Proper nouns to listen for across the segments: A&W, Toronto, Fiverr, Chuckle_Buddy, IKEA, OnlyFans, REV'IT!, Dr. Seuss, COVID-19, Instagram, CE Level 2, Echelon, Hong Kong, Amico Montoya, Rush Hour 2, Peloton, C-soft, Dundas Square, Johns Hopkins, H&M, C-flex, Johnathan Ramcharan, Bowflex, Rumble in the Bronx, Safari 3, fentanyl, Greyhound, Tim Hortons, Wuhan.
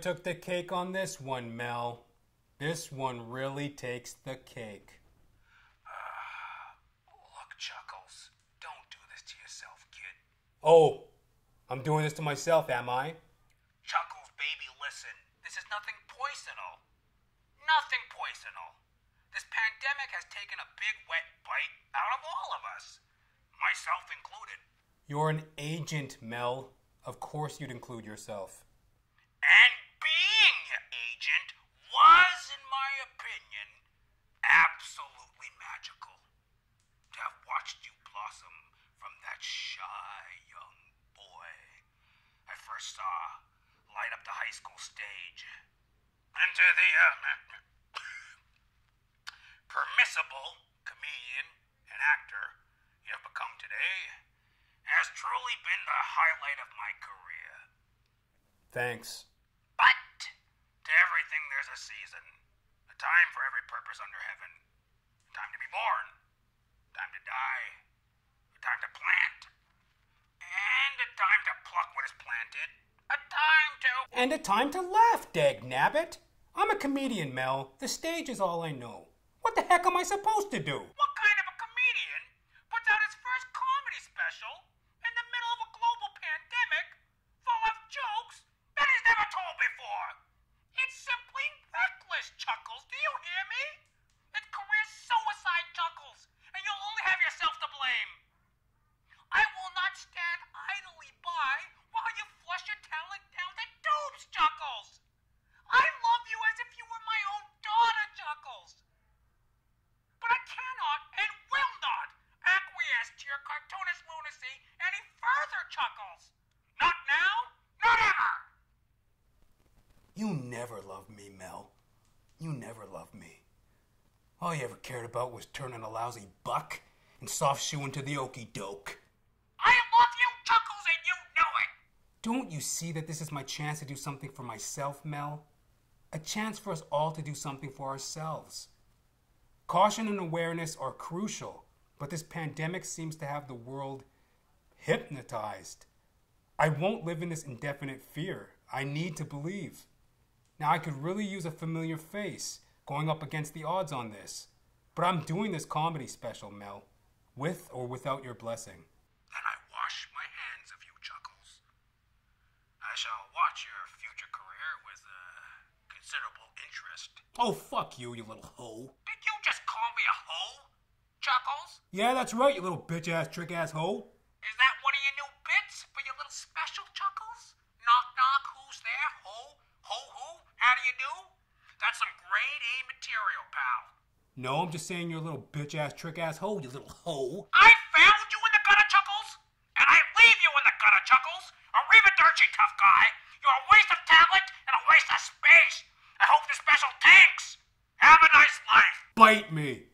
took the cake on this one, Mel. This one really takes the cake. Look, Chuckles, don't do this to yourself, kid. Oh, I'm doing this to myself, am I? Chuckles, baby, listen. This is nothing poisonal. Nothing poisonal. This pandemic has taken a big wet bite out of all of us. Myself included. You're an agent, Mel. Of course you'd include yourself. And being an agent was, in my opinion, absolutely magical. To have watched you blossom from that shy young boy I first saw light up the high school stage into the permissible comedian and actor you have become today has truly been the highlight of my career. Thanks. But to everything there's a season, a time for every purpose under heaven, a time to be born, a time to die, a time to plant, and a time to pluck what is planted, a time to... And a time to laugh, dagnabbit. I'm a comedian, Mel. The stage is all I know. What the heck am I supposed to do? What kind of a comedian puts out his first comedy special in the middle of a global pandemic full of jokes that he's never told before? It's simply reckless, Chuckles. Do you hear me? It's career suicide, Chuckles, and you'll only have yourself to blame. I will not stand idly by while you flush your talent down the tubes, Chuckles. I love you as if you were my own daughter, Chuckles. But I cannot and will not acquiesce to your cartoonist lunacy any further, Chuckles. Not now, not ever. You never loved me, Mel. You never loved me. All you ever cared about was turning a lousy buck and soft shoeing to the okie doke. I love you, Chuckles, and you know it. Don't you see that this is my chance to do something for myself, Mel? A chance for us all to do something for ourselves. Caution and awareness are crucial, but this pandemic seems to have the world hypnotized. I won't live in this indefinite fear. I need to believe. Now, I could really use a familiar face going up against the odds on this, but I'm doing this comedy special, Mel, with or without your blessing. Then I wash my hands of you, Chuckles. I shall watch your future career with considerable interest. Oh, fuck you, you little hoe. Chuckles? Yeah, that's right, you little bitch-ass, trick-ass hoe. Is that one of your new bits for your little special, Chuckles? Knock-knock, who's there, hoe? Ho-ho, how do you do? That's some grade-A material, pal. No, I'm just saying you're a little bitch-ass, trick-ass hoe, you little hoe. I found you in the gutter, Chuckles, and I leave you in the gutter, Chuckles. Arrivederci, tough guy. You're a waste of talent and a waste of space. I hope the special tanks. Have a nice life. Bite me.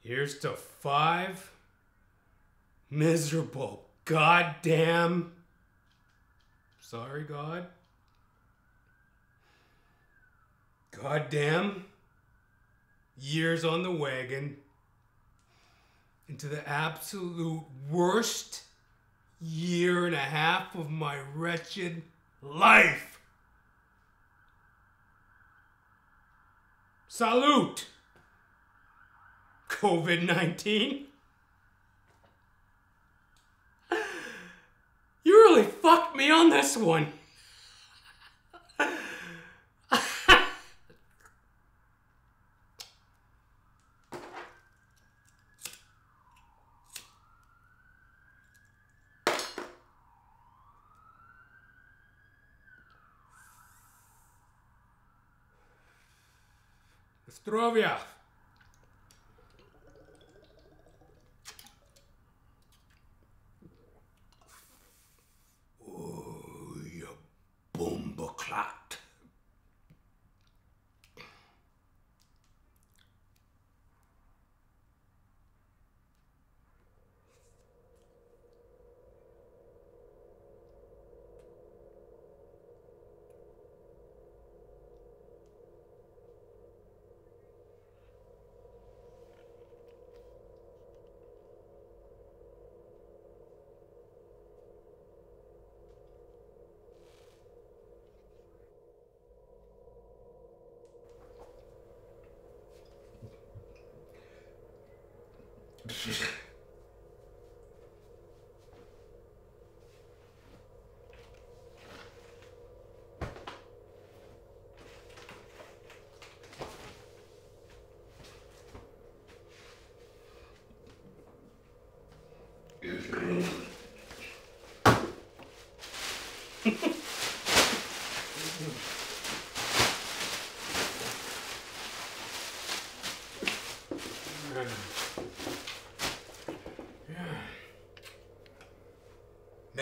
Here's to 5 miserable goddamn, sorry God, goddamn years on the wagon into the absolute worst year and a half of my wretched life. Salute! COVID-19? You really fucked me on this one. Estrovia.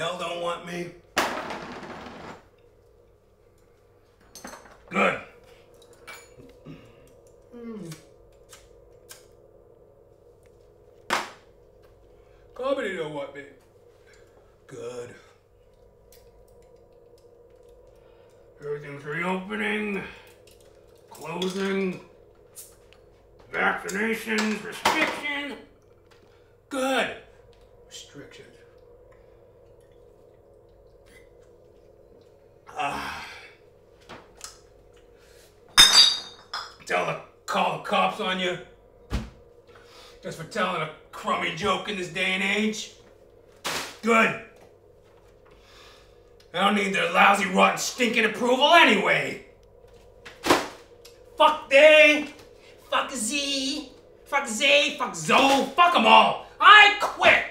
Mel don't want me. Good. Comedy don't want me. Good. Everything's reopening, closing, vaccinations, restrictions. Good. Restrictions. Call the cops on you just for telling a crummy joke in this day and age? Good. I don't need their lousy, rotten, stinking approval anyway. Fuck they, fuck Z, fuck Zay, fuck Zo, fuck them all. I quit.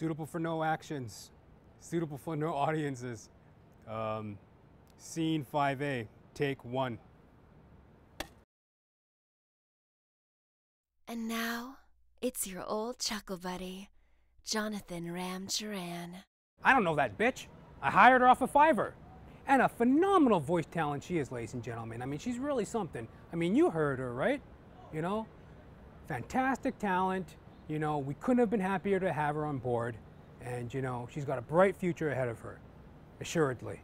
Suitable for no actions. Suitable for no audiences. Scene 5A, take 1. And now, it's your old chuckle buddy, Johnathan Ramcharan. I don't know that bitch. I hired her off of Fiverr. And a phenomenal voice talent she is, ladies and gentlemen. I mean, she's really something. I mean, you heard her, right? You know, fantastic talent. You know, we couldn't have been happier to have her on board. And, you know, she's got a bright future ahead of her, assuredly.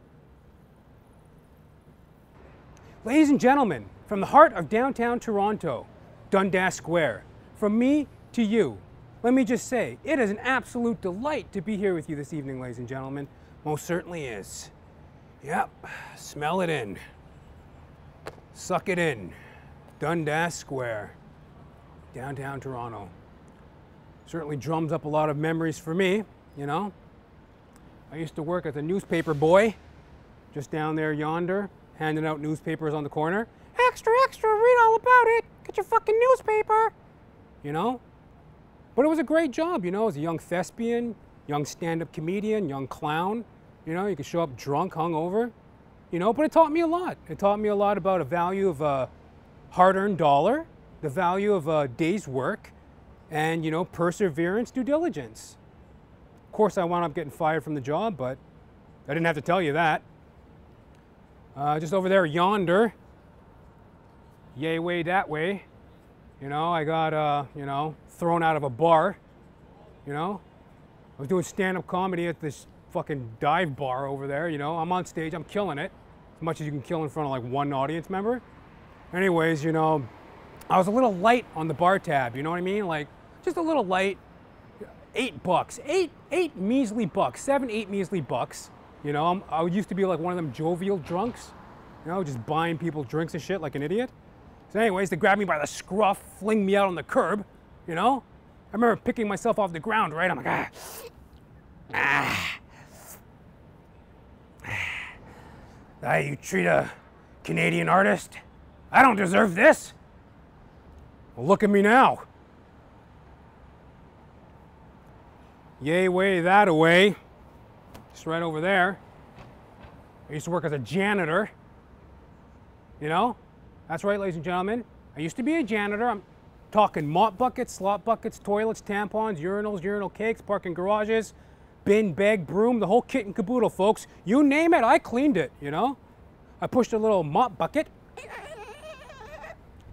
Ladies and gentlemen, from the heart of downtown Toronto, Dundas Square, from me to you, let me just say, it is an absolute delight to be here with you this evening, ladies and gentlemen. Most certainly is. Yep, smell it in. Suck it in. Dundas Square, downtown Toronto. Certainly drums up a lot of memories for me, you know. I used to work as a newspaper boy, just down there yonder, handing out newspapers on the corner. Extra, extra, read all about it. Get your fucking newspaper, you know. But it was a great job, you know, as a young thespian, young stand-up comedian, young clown. You know, you could show up drunk, hungover, you know, but it taught me a lot. It taught me a lot about the value of a hard-earned dollar, the value of a day's work, and, you know, perseverance, due diligence. Of course, I wound up getting fired from the job, but I didn't have to tell you that. Just over there yonder, yay way that way, you know, I got, you know, thrown out of a bar, you know. I was doing stand-up comedy at this fucking dive bar over there, you know. I'm on stage, I'm killing it, as much as you can kill in front of like one audience member. Anyways, you know, I was a little light on the bar tab, you know what I mean? Like, just a little light, $8, eight measly bucks, $7, $8 measly bucks. You know, I used to be like one of them jovial drunks, you know, just buying people drinks and shit like an idiot. So anyways, they grabbed me by the scruff, fling me out on the curb, you know? I remember picking myself off the ground, right? I'm like, ah, ah. How you treat a Canadian artist? I don't deserve this. Well, look at me now. Yay way that away. Just right over there. I used to work as a janitor. You know? That's right, ladies and gentlemen. I used to be a janitor. I'm talking mop buckets, slop buckets, toilets, tampons, urinals, urinal cakes, parking garages. Bin, bag, broom, the whole kit and caboodle, folks. You name it, I cleaned it, you know? I pushed a little mop bucket,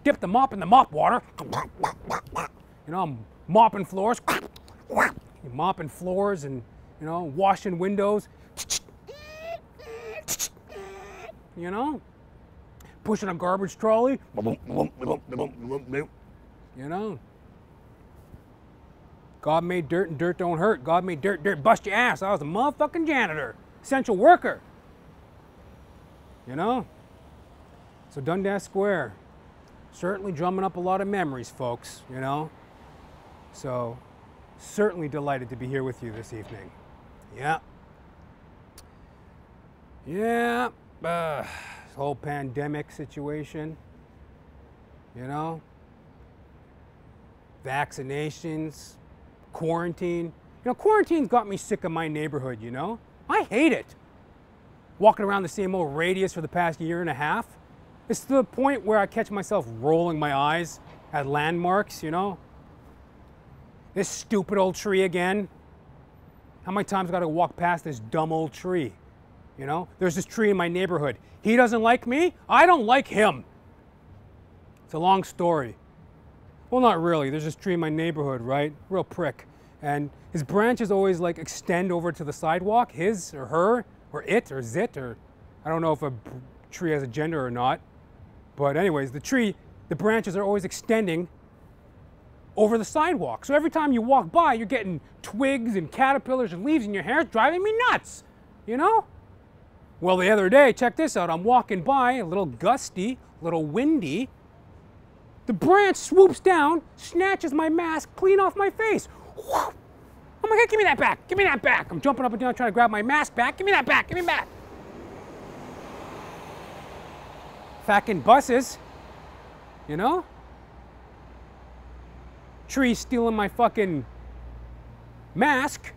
dipped the mop in the mop water. You know, I'm mopping floors and, you know, washing windows. You know? Pushing a garbage trolley. You know? God made dirt and dirt don't hurt. God made dirt, dirt bust your ass. I was a motherfucking janitor, essential worker. You know? So Dundas Square, certainly drumming up a lot of memories, folks, you know? So, certainly delighted to be here with you this evening. Yeah. Yeah. This whole pandemic situation, you know? Vaccinations. Quarantine. You know, quarantine's got me sick of my neighborhood, you know? I hate it. Walking around the same old radius for the past year and a half. It's to the point where I catch myself rolling my eyes at landmarks, you know? This stupid old tree again. How many times have I got to walk past this dumb old tree? You know? There's this tree in my neighborhood. He doesn't like me, I don't like him. It's a long story. Well, not really. There's this tree in my neighborhood, right? Real prick. And his branches always like extend over to the sidewalk, his or her or it or zit, or I don't know if a tree has a gender or not. But anyways, the branches are always extending over the sidewalk. So every time you walk by, you're getting twigs and caterpillars and leaves in your hair. It's driving me nuts, you know? Well, the other day, check this out. I'm walking by, a little gusty, a little windy. The branch swoops down, snatches my mask clean off my face. Whoa. Oh my God, give me that back, give me that back. I'm jumping up and down trying to grab my mask back. Give me that back, give me back. Fucking buses, you know? Trees stealing my fucking mask,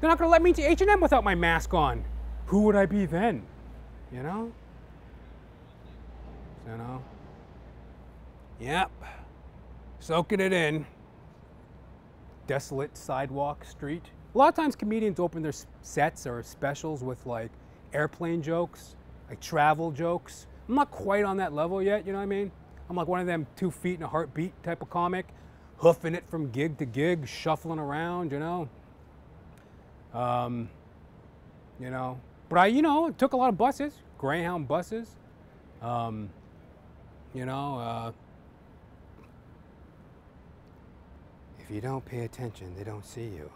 They're not gonna let me to H&M without my mask on. Who would I be then? You know? You know? Yep. Soaking it in. Desolate sidewalk street. A lot of times comedians open their sets or specials with like airplane jokes, like travel jokes. I'm not quite on that level yet, you know what I mean? I'm like one of them 2 feet in a heartbeat type of comic, hoofing it from gig to gig, shuffling around, you know? You know, but I, you know, took a lot of buses, Greyhound buses, you know, if you don't pay attention, they don't see you.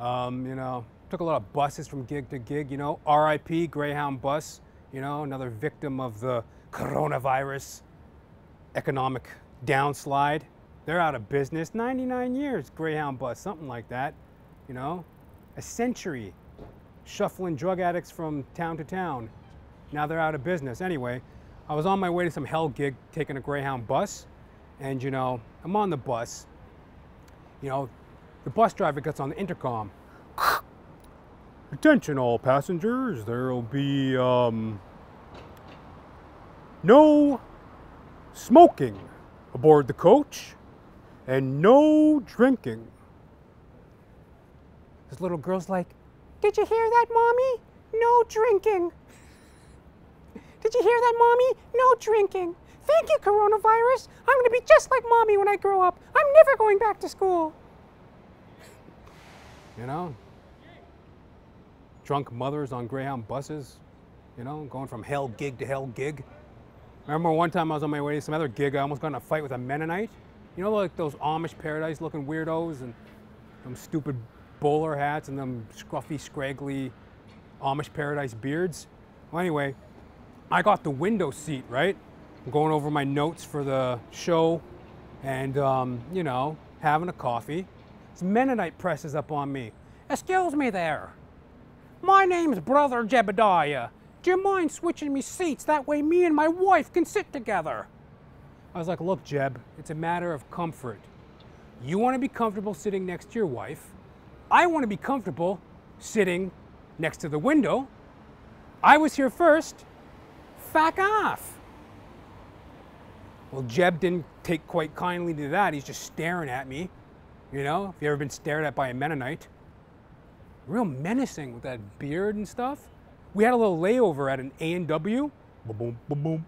You know, took a lot of buses from gig to gig, you know, RIP Greyhound bus, you know, another victim of the coronavirus economic downslide. They're out of business, 99 years, Greyhound bus, something like that, you know, a century shuffling drug addicts from town to town. Now they're out of business. Anyway, I was on my way to some hell gig taking a Greyhound bus, and you know, I'm on the bus. You know, the bus driver gets on the intercom. Attention all passengers, there'll be no smoking aboard the coach and no drinking. This little girl's like, "Did you hear that, Mommy? No drinking. Did you hear that, Mommy? No drinking. Thank you, coronavirus. I'm going to be just like Mommy when I grow up. I'm never going back to school." You know? Drunk mothers on Greyhound buses, you know, going from hell gig to hell gig. I remember one time I was on my way to some other gig, I almost got in a fight with a Mennonite. You know, like those Amish Paradise looking weirdos and them stupid bowler hats and them scruffy, scraggly Amish Paradise beards. Well, anyway, I got the window seat, right? I'm going over my notes for the show and, you know, having a coffee. This Mennonite presses up on me. "Excuse me there. My name's Brother Jebediah. Do you mind switching me seats? That way me and my wife can sit together." I was like, "Look, Jeb, it's a matter of comfort. You want to be comfortable sitting next to your wife. I want to be comfortable sitting next to the window. I was here first. Fuck off." Well, Jeb didn't take quite kindly to that. He's just staring at me. You know, if you ever been stared at by a Mennonite. Real menacing with that beard and stuff. We had a little layover at an A&W. Boom, boom, boom, boom,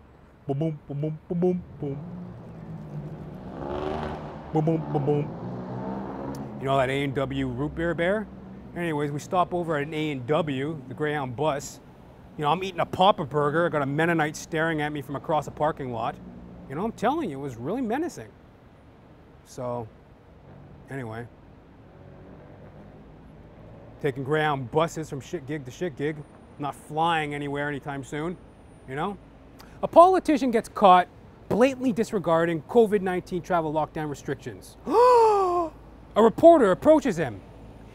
boom, boom, boom, boom, boom. Boom, boom, boom, boom. You know that A&W root beer bear? Anyways, we stop over at an A&W, the Greyhound bus. You know, I'm eating a Papa Burger. I got a Mennonite staring at me from across a parking lot. You know, I'm telling you, it was really menacing. So, anyway. Taking Greyhound buses from shit gig to shit gig. Not flying anywhere anytime soon, you know? A politician gets caught blatantly disregarding COVID-19 travel lockdown restrictions. A reporter approaches him.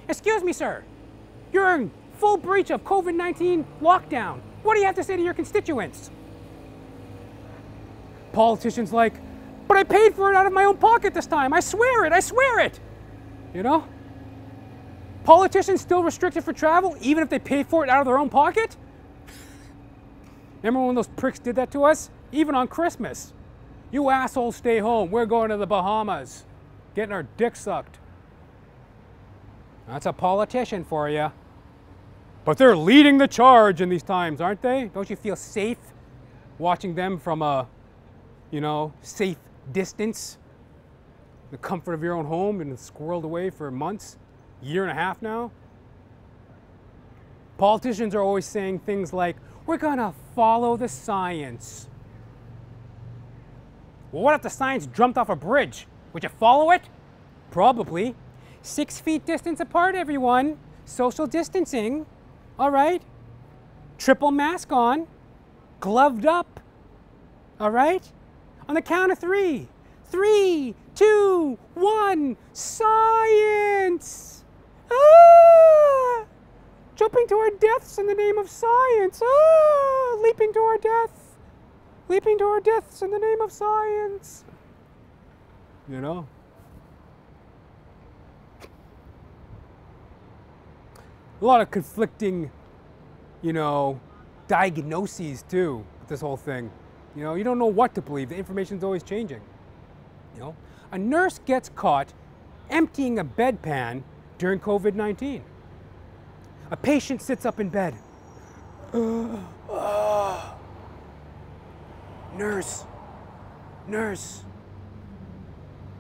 "Excuse me, sir. You're in full breach of COVID-19 lockdown. What do you have to say to your constituents?" Politician's like, "But I paid for it out of my own pocket this time. I swear it, I swear it." You know? Politicians still restricted for travel, even if they paid for it out of their own pocket? Remember when those pricks did that to us? Even on Christmas. "You assholes stay home. We're going to the Bahamas. Getting our dick sucked." That's a politician for you. But they're leading the charge in these times, aren't they? Don't you feel safe watching them from a, you know, safe distance? The comfort of your own home and squirreled away for months, year and a half now? Politicians are always saying things like, "We're gonna follow the science." Well, what if the science jumped off a bridge? Would you follow it? Probably. 6 feet distance apart, everyone. Social distancing. All right. Triple mask on. Gloved up. All right. On the count of three. 3, 2, 1. Science. Ah! Jumping to our deaths in the name of science. Ah! Leaping to our death. Leaping to our deaths in the name of science. You know? a lot of conflicting, you know, diagnoses too with this whole thing. You know, you don't know what to believe. The information's always changing. You know, a nurse gets caught emptying a bedpan during COVID-19. A patient sits up in bed. Nurse,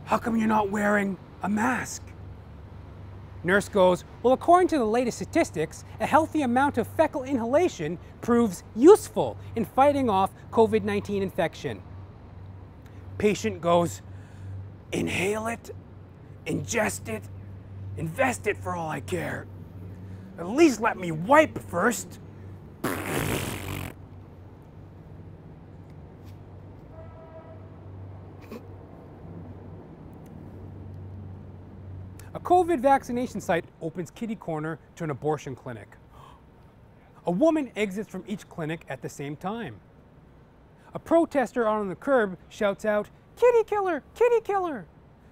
how come you're not wearing a mask? Nurse goes, well, according to the latest statistics, a healthy amount of fecal inhalation proves useful in fighting off COVID-19 infection. Patient goes, inhale it, ingest it, invest it for all I care. At least let me wipe first. A COVID vaccination site opens kitty corner to an abortion clinic. A woman exits from each clinic at the same time. A protester out on the curb shouts out, "Kitty killer! Kitty killer!"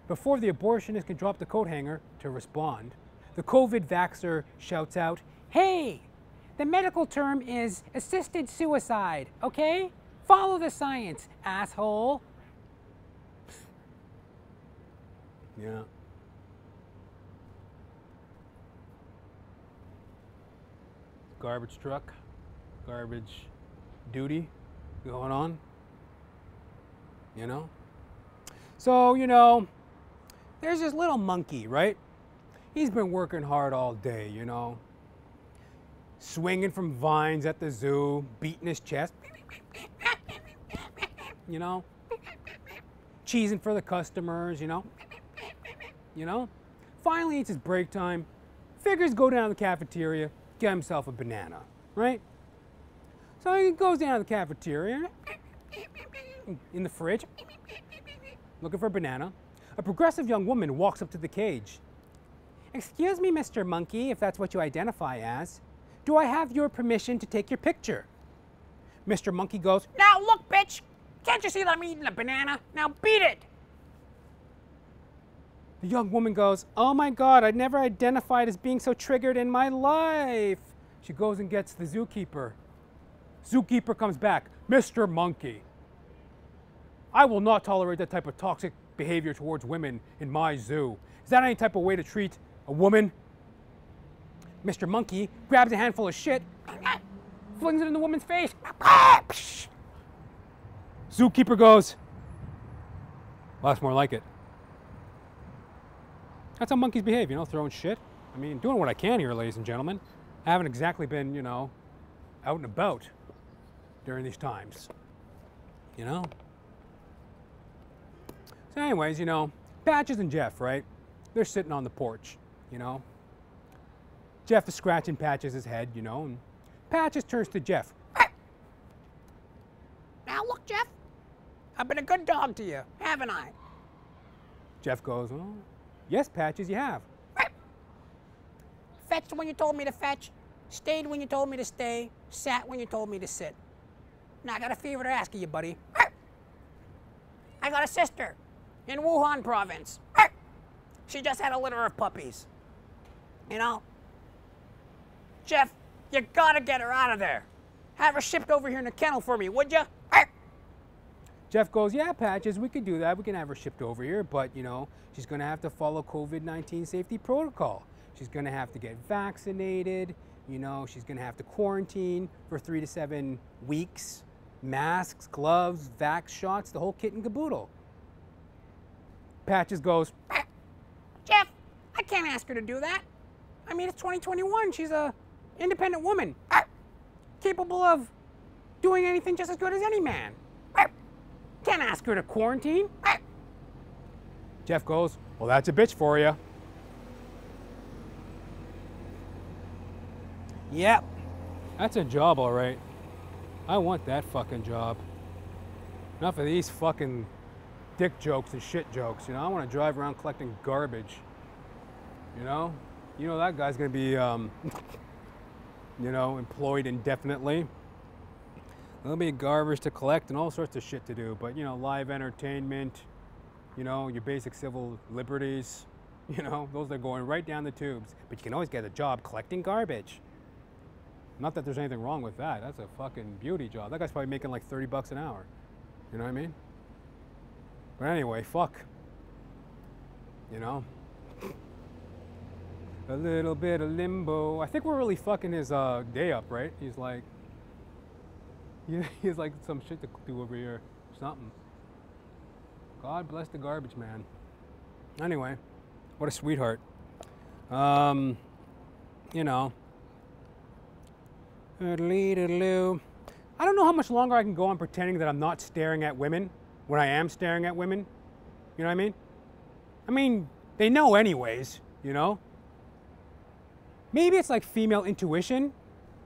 Before the abortionist can drop the coat hanger to respond, the COVID vaxxer shouts out, "Hey, the medical term is assisted suicide, okay? Follow the science, asshole." Yeah. Garbage truck, garbage duty going on, you know? So, you know, there's this little monkey, right? He's been working hard all day, you know? Swinging from vines at the zoo, beating his chest, you know? Cheesing for the customers, you know? You know? Finally, it's his break time. Figures go down to the cafeteria, get himself a banana, right? So he goes down to the cafeteria, in the fridge, looking for a banana. A progressive young woman walks up to the cage. "Excuse me, Mr. Monkey, if that's what you identify as. Do I have your permission to take your picture?" Mr. Monkey goes, "Now look, bitch! Can't you see that I'm eating a banana? Now beat it!" The young woman goes, "Oh my God, I'd never identified as being so triggered in my life." She goes and gets the zookeeper. Zookeeper comes back, "Mr. Monkey, I will not tolerate that type of toxic behavior towards women in my zoo. Is that any type of way to treat a woman?" Mr. Monkey grabs a handful of shit, flings it in the woman's face. Zookeeper goes, "Well, that's more like it." That's how monkeys behave, you know, throwing shit. I mean, doing what I can here, ladies and gentlemen. I haven't exactly been, you know, out and about during these times, you know? So anyways, you know, Patches and Jeff, right? They're sitting on the porch, you know? Jeff is scratching Patches' head, you know, and Patches turns to Jeff. "Now look, Jeff, I've been a good dog to you, haven't I?" Jeff goes, "Oh. Yes, Patches, you have." "Fetched when you told me to fetch, stayed when you told me to stay, sat when you told me to sit. Now I got a favor to ask of you, buddy. I got a sister in Wuhan province. She just had a litter of puppies. You know, Jeff, you gotta get her out of there. Have her shipped over here in a kennel for me, would you?" Jeff goes, "Yeah, Patches, we could do that. We can have her shipped over here, but, you know, she's going to have to follow COVID-19 safety protocol. She's going to have to get vaccinated. You know, she's going to have to quarantine for 3 to 7 weeks. Masks, gloves, vax shots, the whole kit and caboodle." Patches goes, "Jeff, I can't ask her to do that. I mean, it's 2021. She's an independent woman, capable of doing anything just as good as any man. Can't ask her to quarantine." Jeff goes, "Well, that's a bitch for you." Yep, that's a job, all right. I want that fucking job. Enough of these fucking dick jokes and shit jokes, you know? I want to drive around collecting garbage, you know? You know that guy's gonna be, you know, employed indefinitely. There'll be garbage to collect and all sorts of shit to do, but, you know, live entertainment, you know, your basic civil liberties, You know, those are going right down the tubes. But you can always get a job collecting garbage. Not that there's anything wrong with that. That's a fucking beauty job. That guy's probably making like 30 bucks an hour. You know what I mean? But anyway, fuck. You know? A little bit of limbo. I think we're really fucking his day up, right? He's like, yeah, he's like some shit to do over here, something. God bless the garbage man. Anyway, what a sweetheart. You know. I don't know how much longer I can go on pretending that I'm not staring at women when I am staring at women. You know what I mean? I mean, they know anyways. You know. Maybe it's like female intuition,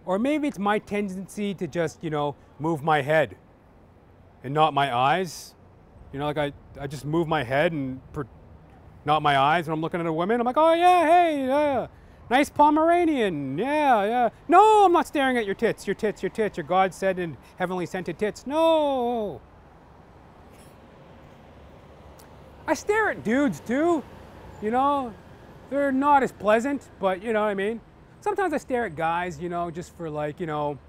or maybe it's my tendency to just, you know, move my head and not my eyes. You know, like I just move my head and not my eyes when I'm looking at a woman. I'm like, oh yeah, hey, yeah, nice Pomeranian, yeah, yeah. No, I'm not staring at your tits, your tits, your tits, your God said and heavenly scented tits. No. I stare at dudes too, you know. They're not as pleasant, but you know what I mean? Sometimes I stare at guys, you know, just for like, you know,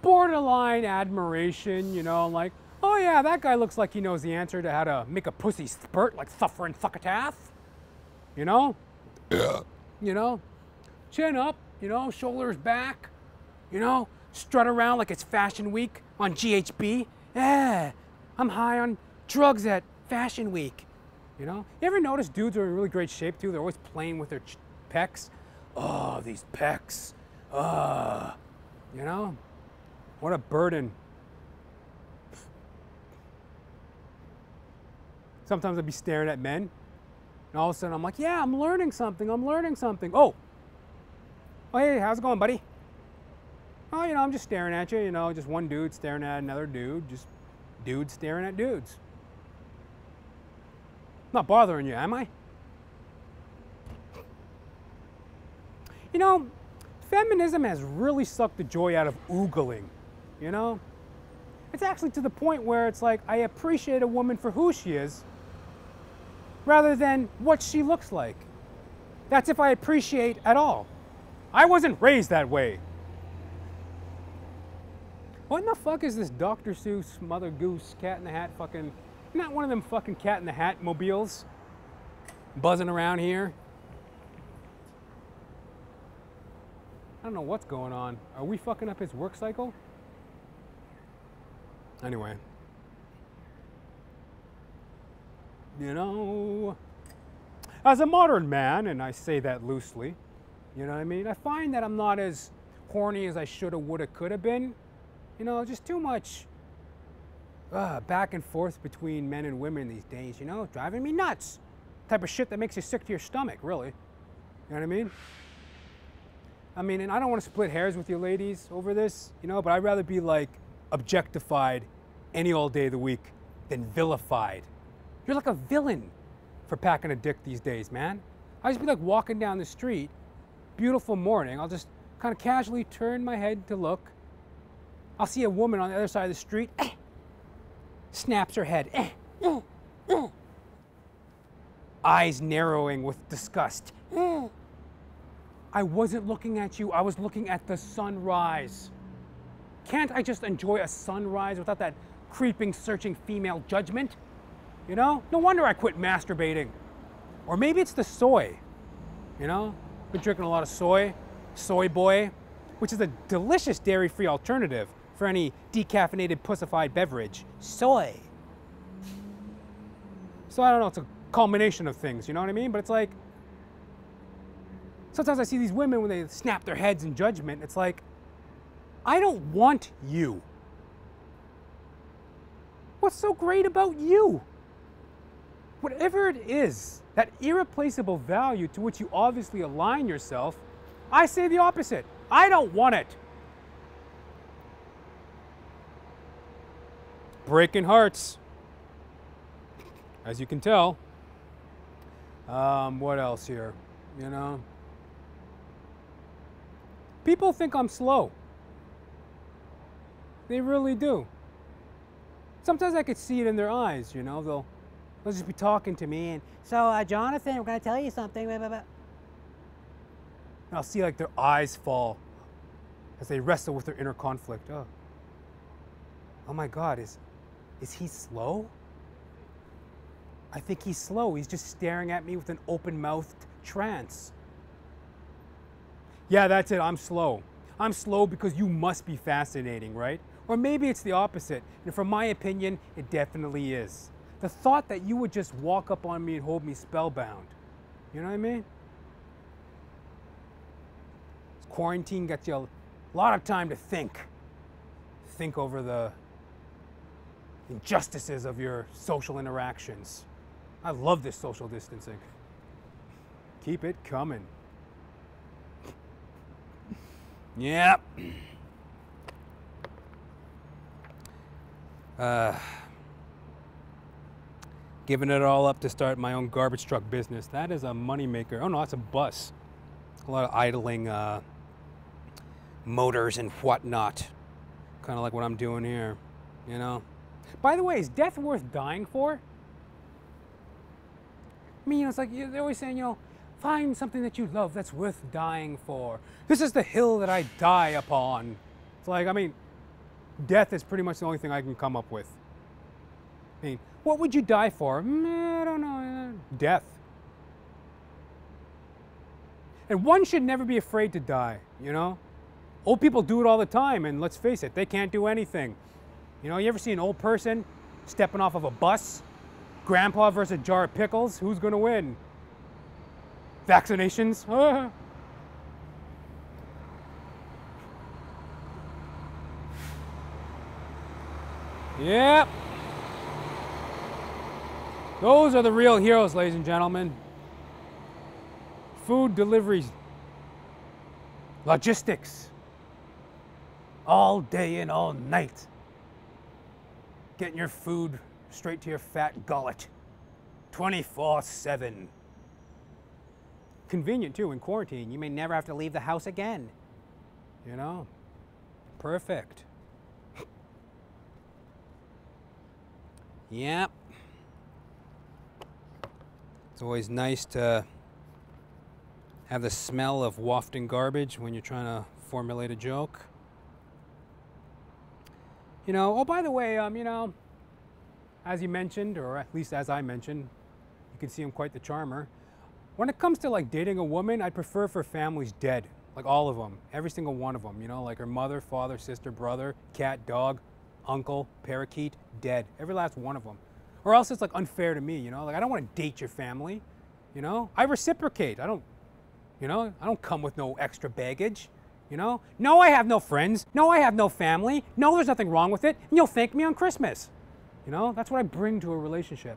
borderline admiration, you know, like, oh yeah, that guy looks like he knows the answer to how to make a pussy spurt like thuffer and fuckataff. You know? Yeah. You know? Chin up, you know, shoulders back, you know, strut around like it's Fashion Week on GHB. Yeah, I'm high on drugs at Fashion Week. You know, you ever notice dudes are in really great shape too? They're always playing with their pecs. Oh, these pecs. You know, what a burden. Sometimes I'd be staring at men, and all of a sudden I'm like, yeah, I'm learning something. I'm learning something. Oh, hey, how's it going, buddy? Oh, you know, I'm just staring at you. You know, just one dude staring at another dude. Just dudes staring at dudes. Not bothering you, am I? You know, feminism has really sucked the joy out of oogling, you know? It's actually to the point where it's like, I appreciate a woman for who she is rather than what she looks like. That's if I appreciate at all. I wasn't raised that way. What in the fuck is this Dr. Seuss, Mother Goose, Cat in the Hat fucking... Not one of them fucking Cat in the Hat mobiles buzzing around here. I don't know what's going on. Are we fucking up his work cycle? Anyway. You know, as a modern man, and I say that loosely, you know what I mean? I find that I'm not as horny as I shoulda, woulda, coulda been. You know, just too much. Back and forth between men and women these days, you know, driving me nuts. Type of shit that makes you sick to your stomach, really. You know what I mean? And I don't want to split hairs with you ladies over this, you know, but I'd rather be like objectified any old day of the week than vilified. You're like a villain for packing a dick these days, man. I'll just be like walking down the street, beautiful morning. I'll just kind of casually turn my head to look. I'll see a woman on the other side of the street. Snaps her head, eyes narrowing with disgust. I wasn't looking at you, I was looking at the sunrise. Can't I just enjoy a sunrise without that creeping, searching female judgment? You know, no wonder I quit masturbating. Or maybe it's the soy, you know? Been drinking a lot of soy boy, which is a delicious dairy-free alternative for any decaffeinated pussified beverage. Soy. So I don't know, it's a culmination of things, you know what I mean? But it's like, sometimes I see these women when they snap their heads in judgment, it's like, I don't want you. What's so great about you? Whatever it is, that irreplaceable value to which you obviously align yourself, I say the opposite. I don't want it. Breaking hearts, as you can tell. What else here? You know, people think I'm slow. They really do. Sometimes I could see it in their eyes. You know, they'll They'll just be talking to me and, so Jonathan, we're gonna tell you something, blah, blah, blah. And I'll see like their eyes fall as they wrestle with their inner conflict. Oh my God, is he slow? I think he's slow. He's just staring at me with an open-mouthed trance. Yeah, that's it, I'm slow. I'm slow because you must be fascinating, right? Or maybe it's the opposite, and from my opinion, it definitely is. The thought that you would just walk up on me and hold me spellbound, you know what I mean? Quarantine got you a lot of time to think over the injustices of your social interactions. I love this social distancing. Keep it coming. Yep. Giving it all up to start my own garbage truck business. That is a moneymaker. Oh no, that's a bus. A lot of idling motors and whatnot. Kind of like what I'm doing here, you know? By the way, is death worth dying for? I mean, you know, it's like they're always saying, you know, find something that you love that's worth dying for. This is the hill that I die upon. It's like, I mean, death is pretty much the only thing I can come up with. I mean, what would you die for? I don't know. Death. And one should never be afraid to die, you know? Old people do it all the time, and let's face it, they can't do anything. You know, you ever see an old person stepping off of a bus? Grandpa versus a jar of pickles, who's gonna win? Vaccinations? Yep. Those are the real heroes, ladies and gentlemen. Food deliveries, logistics, all day and all night. Getting your food straight to your fat gullet, 24/7. Convenient too, in quarantine. You may never have to leave the house again. You know, perfect. Yep. It's always nice to have the smell of wafting garbage when you're trying to formulate a joke. You know, oh, by the way, you know, as you mentioned, or at least as I mentioned, you can see I'm quite the charmer. When it comes to like dating a woman, I'd prefer if her family's dead, like all of them, every single one of them, you know, like her mother, father, sister, brother, cat, dog, uncle, parakeet, dead, every last one of them. Or else it's like unfair to me, you know, like I don't want to date your family, you know, I reciprocate, I don't, you know, I don't come with no extra baggage. You know? No, I have no friends. No, I have no family. No, there's nothing wrong with it. And you'll thank me on Christmas. You know? That's what I bring to a relationship.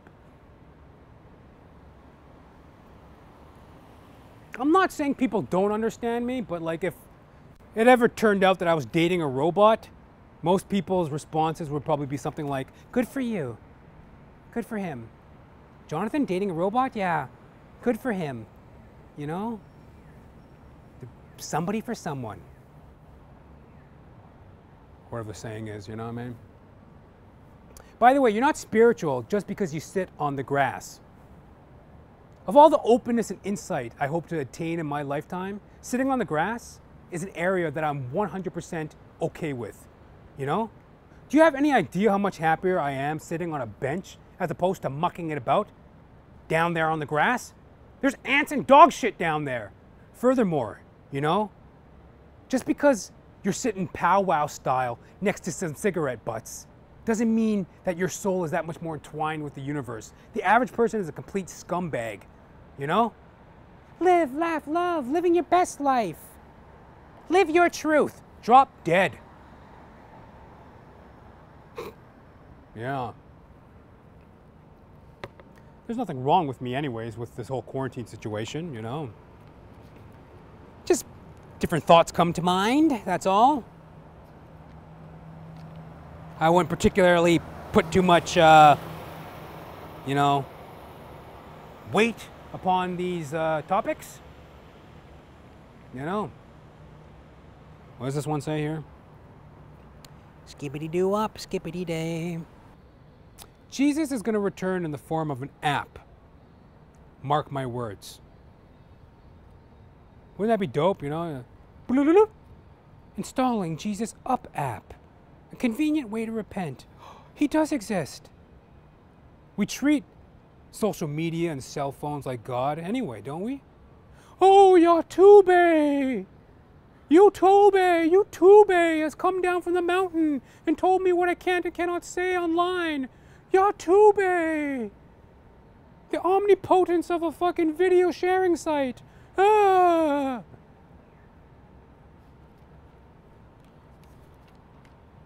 I'm not saying people don't understand me, but like if it ever turned out that I was dating a robot, most people's responses would probably be something like, good for you. Good for him. Jonathan dating a robot? Yeah. Good for him. You know? Somebody for someone. Whatever the saying is, you know what I mean? By the way, you're not spiritual just because you sit on the grass. Of all the openness and insight I hope to attain in my lifetime, sitting on the grass is an area that I'm 100% okay with, you know? Do you have any idea how much happier I am sitting on a bench as opposed to mucking it about down there on the grass? There's ants and dog shit down there. Furthermore, you know, just because you're sitting powwow style next to some cigarette butts doesn't mean that your soul is that much more entwined with the universe. The average person is a complete scumbag, you know? Live, laugh, love, living your best life. Live your truth. Drop dead. Yeah. There's nothing wrong with me anyways with this whole quarantine situation, you know? Just different thoughts come to mind, that's all. I wouldn't particularly put too much, you know, weight upon these topics. You know, what does this one say here? Skippity doo up, skippity day. Jesus is going to return in the form of an app. Mark my words. Wouldn't that be dope, you know? Installing Jesus Up app. A convenient way to repent. He does exist. We treat social media and cell phones like God anyway, don't we? Oh, Yotube! Yotube! Yotube has come down from the mountain and told me what I can't and cannot say online. Yotube! The omnipotence of a fucking video sharing site. Ah!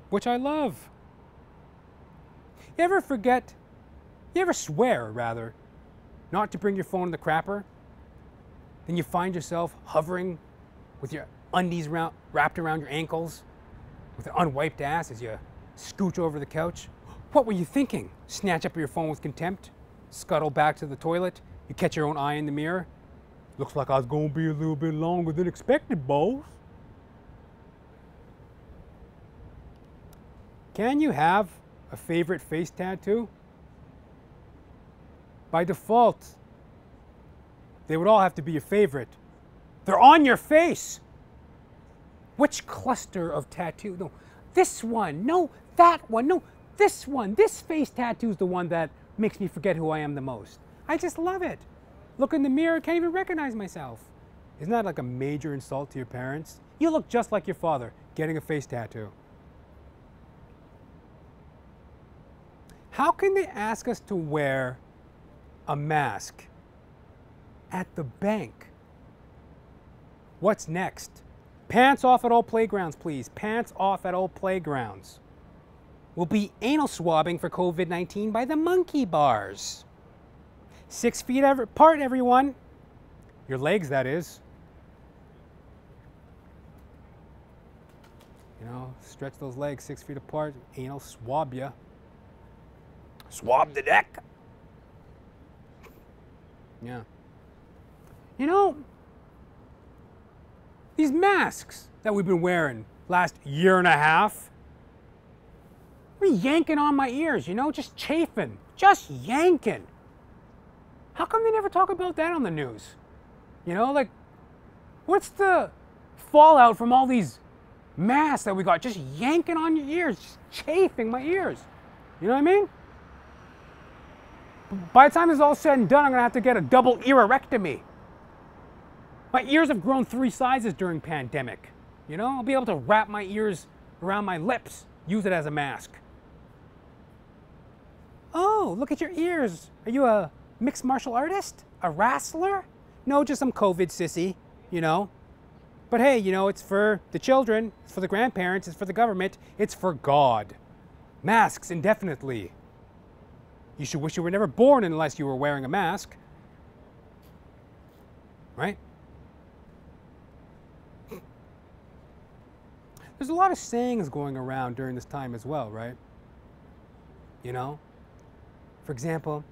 Which I love. You ever forget, you ever swear, rather, not to bring your phone in the crapper? Then you find yourself hovering with your undies wrapped around your ankles with an unwiped ass as you scooch over the couch. What were you thinking? Snatch up your phone with contempt, scuttle back to the toilet, you catch your own eye in the mirror. Looks like I was gonna be a little bit longer than expected, boss. Can you have a favorite face tattoo? By default, they would all have to be your favorite. They're on your face. Which cluster of tattoo? No, this one. No, that one. No, this one. This face tattoo is the one that makes me forget who I am the most. I just love it. Look in the mirror, can't even recognize myself. Isn't that like a major insult to your parents? You look just like your father, getting a face tattoo. How can they ask us to wear a mask at the bank? What's next? Pants off at all playgrounds, please. Pants off at all playgrounds. We'll be anal swabbing for COVID-19 by the monkey bars. 6 feet apart, everyone. Your legs, that is. You know, stretch those legs 6 feet apart, anal swab ya. Swab the deck. Yeah. You know, these masks that we've been wearing last year and a half, we're yanking on my ears, you know, just chafing, just yanking. How come they never talk about that on the news? You know, like, what's the fallout from all these masks that we got just yanking on your ears, just chafing my ears? You know what I mean? By the time it's all said and done, I'm going to have to get a double earectomy. My ears have grown 3 sizes during pandemic. You know, I'll be able to wrap my ears around my lips, use it as a mask. Oh, look at your ears. Are you a mixed martial artist? A wrestler? No, just some COVID sissy, you know. But hey, you know, it's for the children, it's for the grandparents, it's for the government, it's for God. Masks indefinitely. You should wish you were never born unless you were wearing a mask. Right? There's a lot of sayings going around during this time as well, right? You know? For example,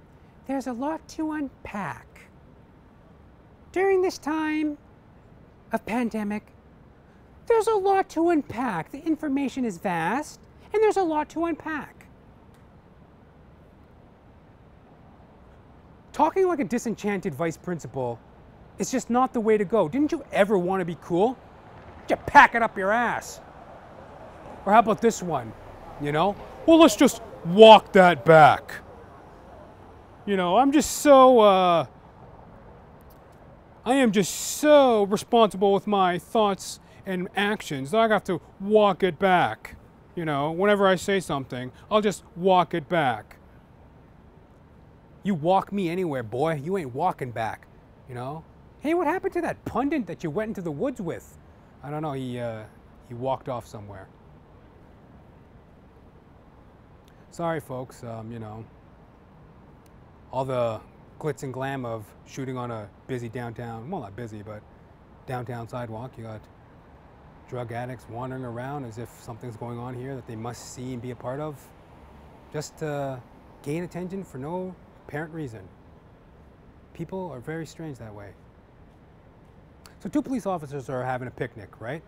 there's a lot to unpack. During this time of pandemic, there's a lot to unpack. The information is vast, and there's a lot to unpack. Talking like a disenchanted vice principal is just not the way to go. Didn't you ever want to be cool? You pack it up your ass. Or how about this one, you know? Well, let's just walk that back. You know, I'm just so, I am just so responsible with my thoughts and actions that I have to walk it back. You know, whenever I say something, I'll just walk it back. You walk me anywhere, boy. You ain't walking back, you know? Hey, what happened to that pundit that you went into the woods with? I don't know, he walked off somewhere. Sorry, folks, you know, all the glitz and glam of shooting on a busy downtown, well, not busy, but downtown sidewalk. You got drug addicts wandering around as if something's going on here that they must see and be a part of, just to gain attention for no apparent reason. People are very strange that way. So 2 police officers are having a picnic, right?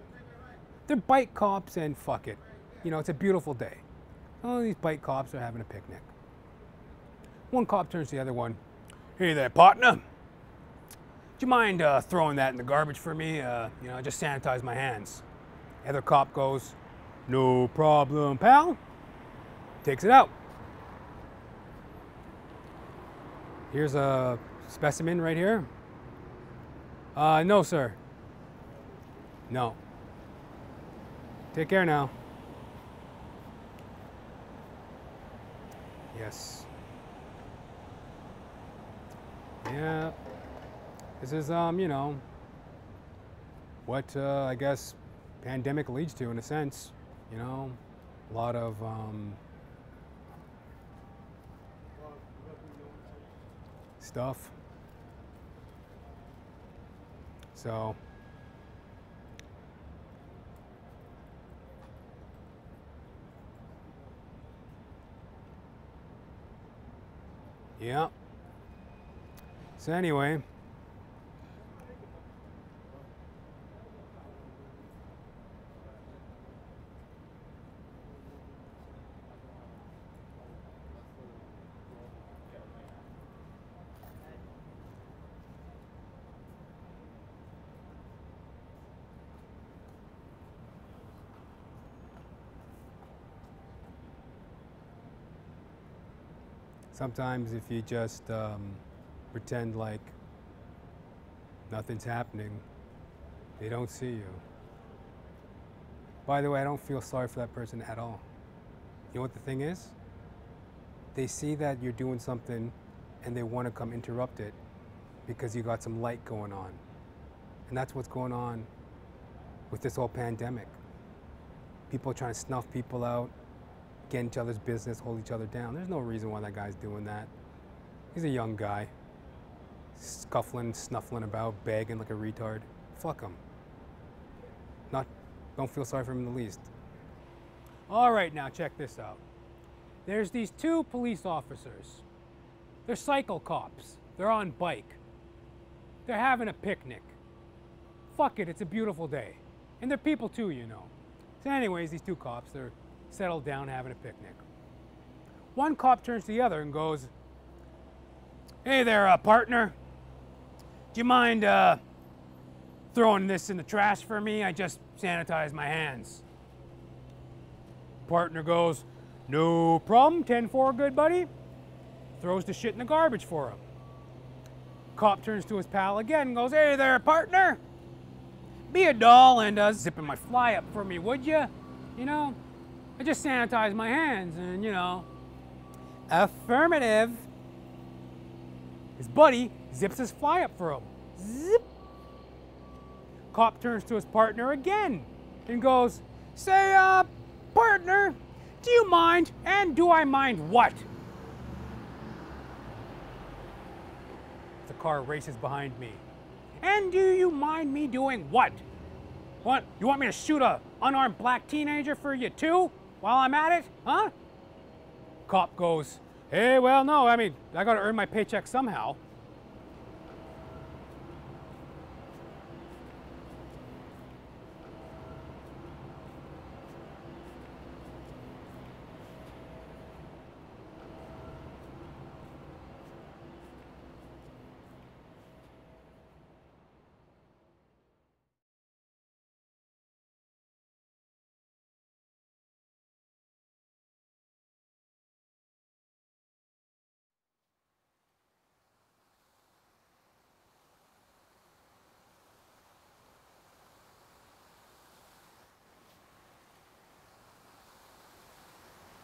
They're bike cops and fuck it. You know, it's a beautiful day. All these bike cops are having a picnic. One cop turns to the other one. Hey there, partner. Do you mind throwing that in the garbage for me? You know, I just sanitize my hands. The other cop goes, no problem, pal. Takes it out. Here's a specimen right here. No, sir. No. Take care now. Yes. Yeah. This is, you know, what I guess pandemic leads to in a sense. You know, a lot of stuff. So yeah. So anyway, sometimes if you just pretend like nothing's happening, they don't see you. By the way, I don't feel sorry for that person at all. You know what the thing is? They see that you're doing something and they want to come interrupt it because you got some light going on. And that's what's going on with this whole pandemic. People trying to snuff people out, get in each other's business, hold each other down. There's no reason why that guy's doing that. He's a young guy, scuffling, snuffling about, begging like a retard. Fuck him. Don't feel sorry for him in the least. All right, now check this out. There's these two police officers. They're cycle cops. They're on bike. They're having a picnic. Fuck it, it's a beautiful day. And they're people too, you know. So anyways, these two cops, they're settled down having a picnic. One cop turns to the other and goes, hey there, partner. Do you mind throwing this in the trash for me? I just sanitized my hands. Partner goes, no problem, 10-4, good buddy. Throws the shit in the garbage for him. Cop turns to his pal again and goes, hey there, partner. Be a doll and zipping my fly up for me, would you? You know? I just sanitized my hands and, you know, affirmative. His buddy zips his fly up for him. Zip. Cop turns to his partner again and goes, say, partner, do you mind? And do I mind what? The car races behind me. And do you mind me doing what? What? You want me to shoot a unarmed black teenager for you too? While I'm at it, huh? Cop goes, hey, well, no, I mean, I gotta earn my paycheck somehow.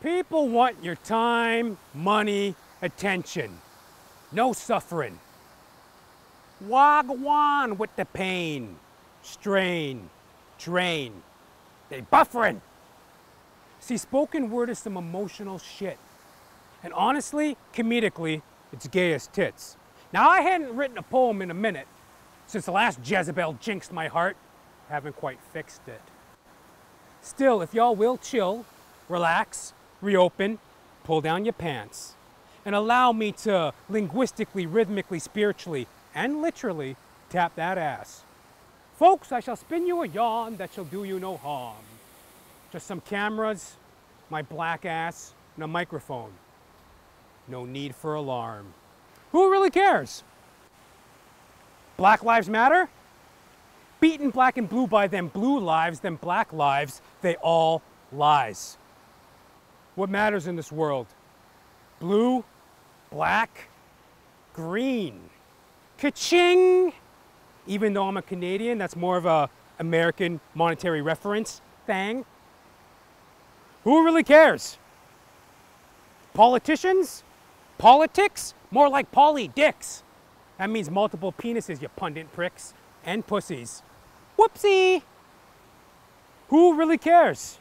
People want your time, money, attention. No suffering. Wagwan with the pain, strain, drain. They buffering. See, spoken word is some emotional shit. And honestly, comedically, it's gay as tits. Now, I hadn't written a poem in a minute since the last Jezebel jinxed my heart. I haven't quite fixed it. Still, if y'all will chill, relax, reopen, pull down your pants, and allow me to linguistically, rhythmically, spiritually, and literally tap that ass. Folks, I shall spin you a yarn that shall do you no harm. Just some cameras, my black ass, and a microphone. No need for alarm. Who really cares? Black lives matter? Beaten black and blue by them blue lives, them black lives, they all lies. What matters in this world? Blue, black, green. Ka-ching! Even though I'm a Canadian, that's more of a American monetary reference thing. Who really cares? Politicians? Politics? More like poly-dicks. That means multiple penises, you pundit pricks and pussies. Whoopsie! Who really cares?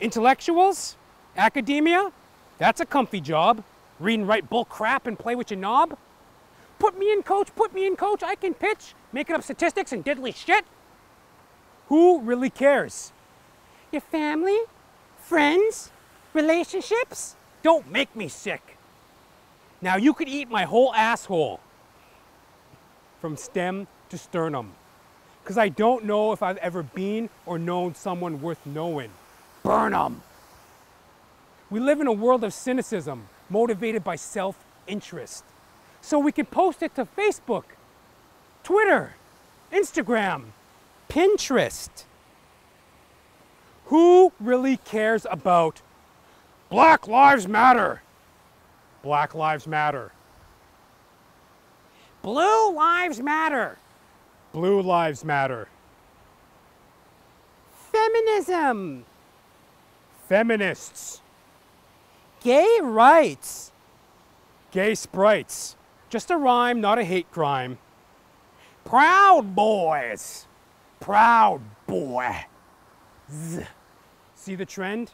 Intellectuals? Academia? That's a comfy job. Read and write bull crap and play with your knob. Put me in, coach, put me in, coach. I can pitch, making up statistics and diddly shit. Who really cares? Your family, friends, relationships? Don't make me sick. Now you could eat my whole asshole from stem to sternum, because I don't know if I've ever been or known someone worth knowing. Burn 'em. We live in a world of cynicism motivated by self-interest. So we can post it to Facebook, Twitter, Instagram, Pinterest. Who really cares about Black Lives Matter? Black Lives Matter. Blue Lives Matter. Blue Lives Matter. Feminism. Feminists. Gay rights. Gay sprites. Just a rhyme, not a hate crime. Proud boys. Proud boys. See the trend?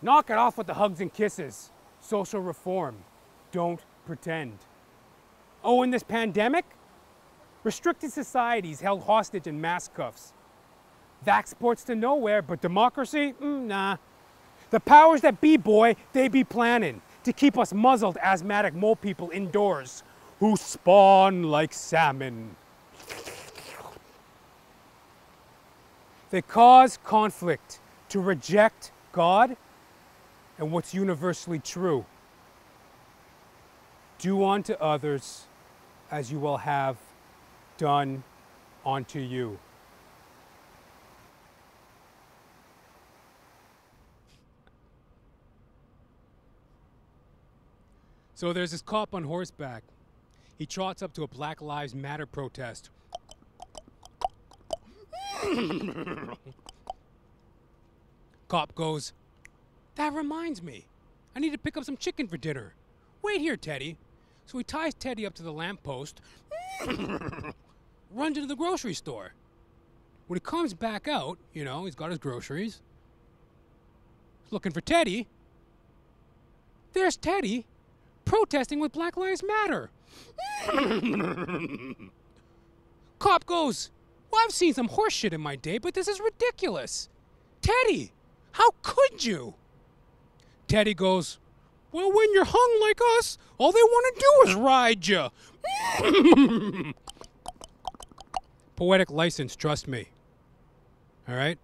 Knock it off with the hugs and kisses. Social reform. Don't pretend. Oh, in this pandemic? Restricted societies held hostage in mask cuffs. Vaxports to nowhere, but democracy? Nah. The powers that be, boy, they be planning to keep us muzzled asthmatic mole people indoors who spawn like salmon. They cause conflict to reject God and what's universally true. Do unto others as you will have done unto you. So there's this cop on horseback. He trots up to a Black Lives Matter protest. Cop goes, "That reminds me, I need to pick up some chicken for dinner. Wait here, Teddy." So he ties Teddy up to the lamppost, runs into the grocery store. When he comes back out, you know, he's got his groceries. He's looking for Teddy. There's Teddy, protesting with Black Lives Matter. Cop goes, "Well, I've seen some horse shit in my day, but this is ridiculous. Teddy, how could you?" Teddy goes, "Well, when you're hung like us, all they want to do is ride you." Poetic license, trust me. All right?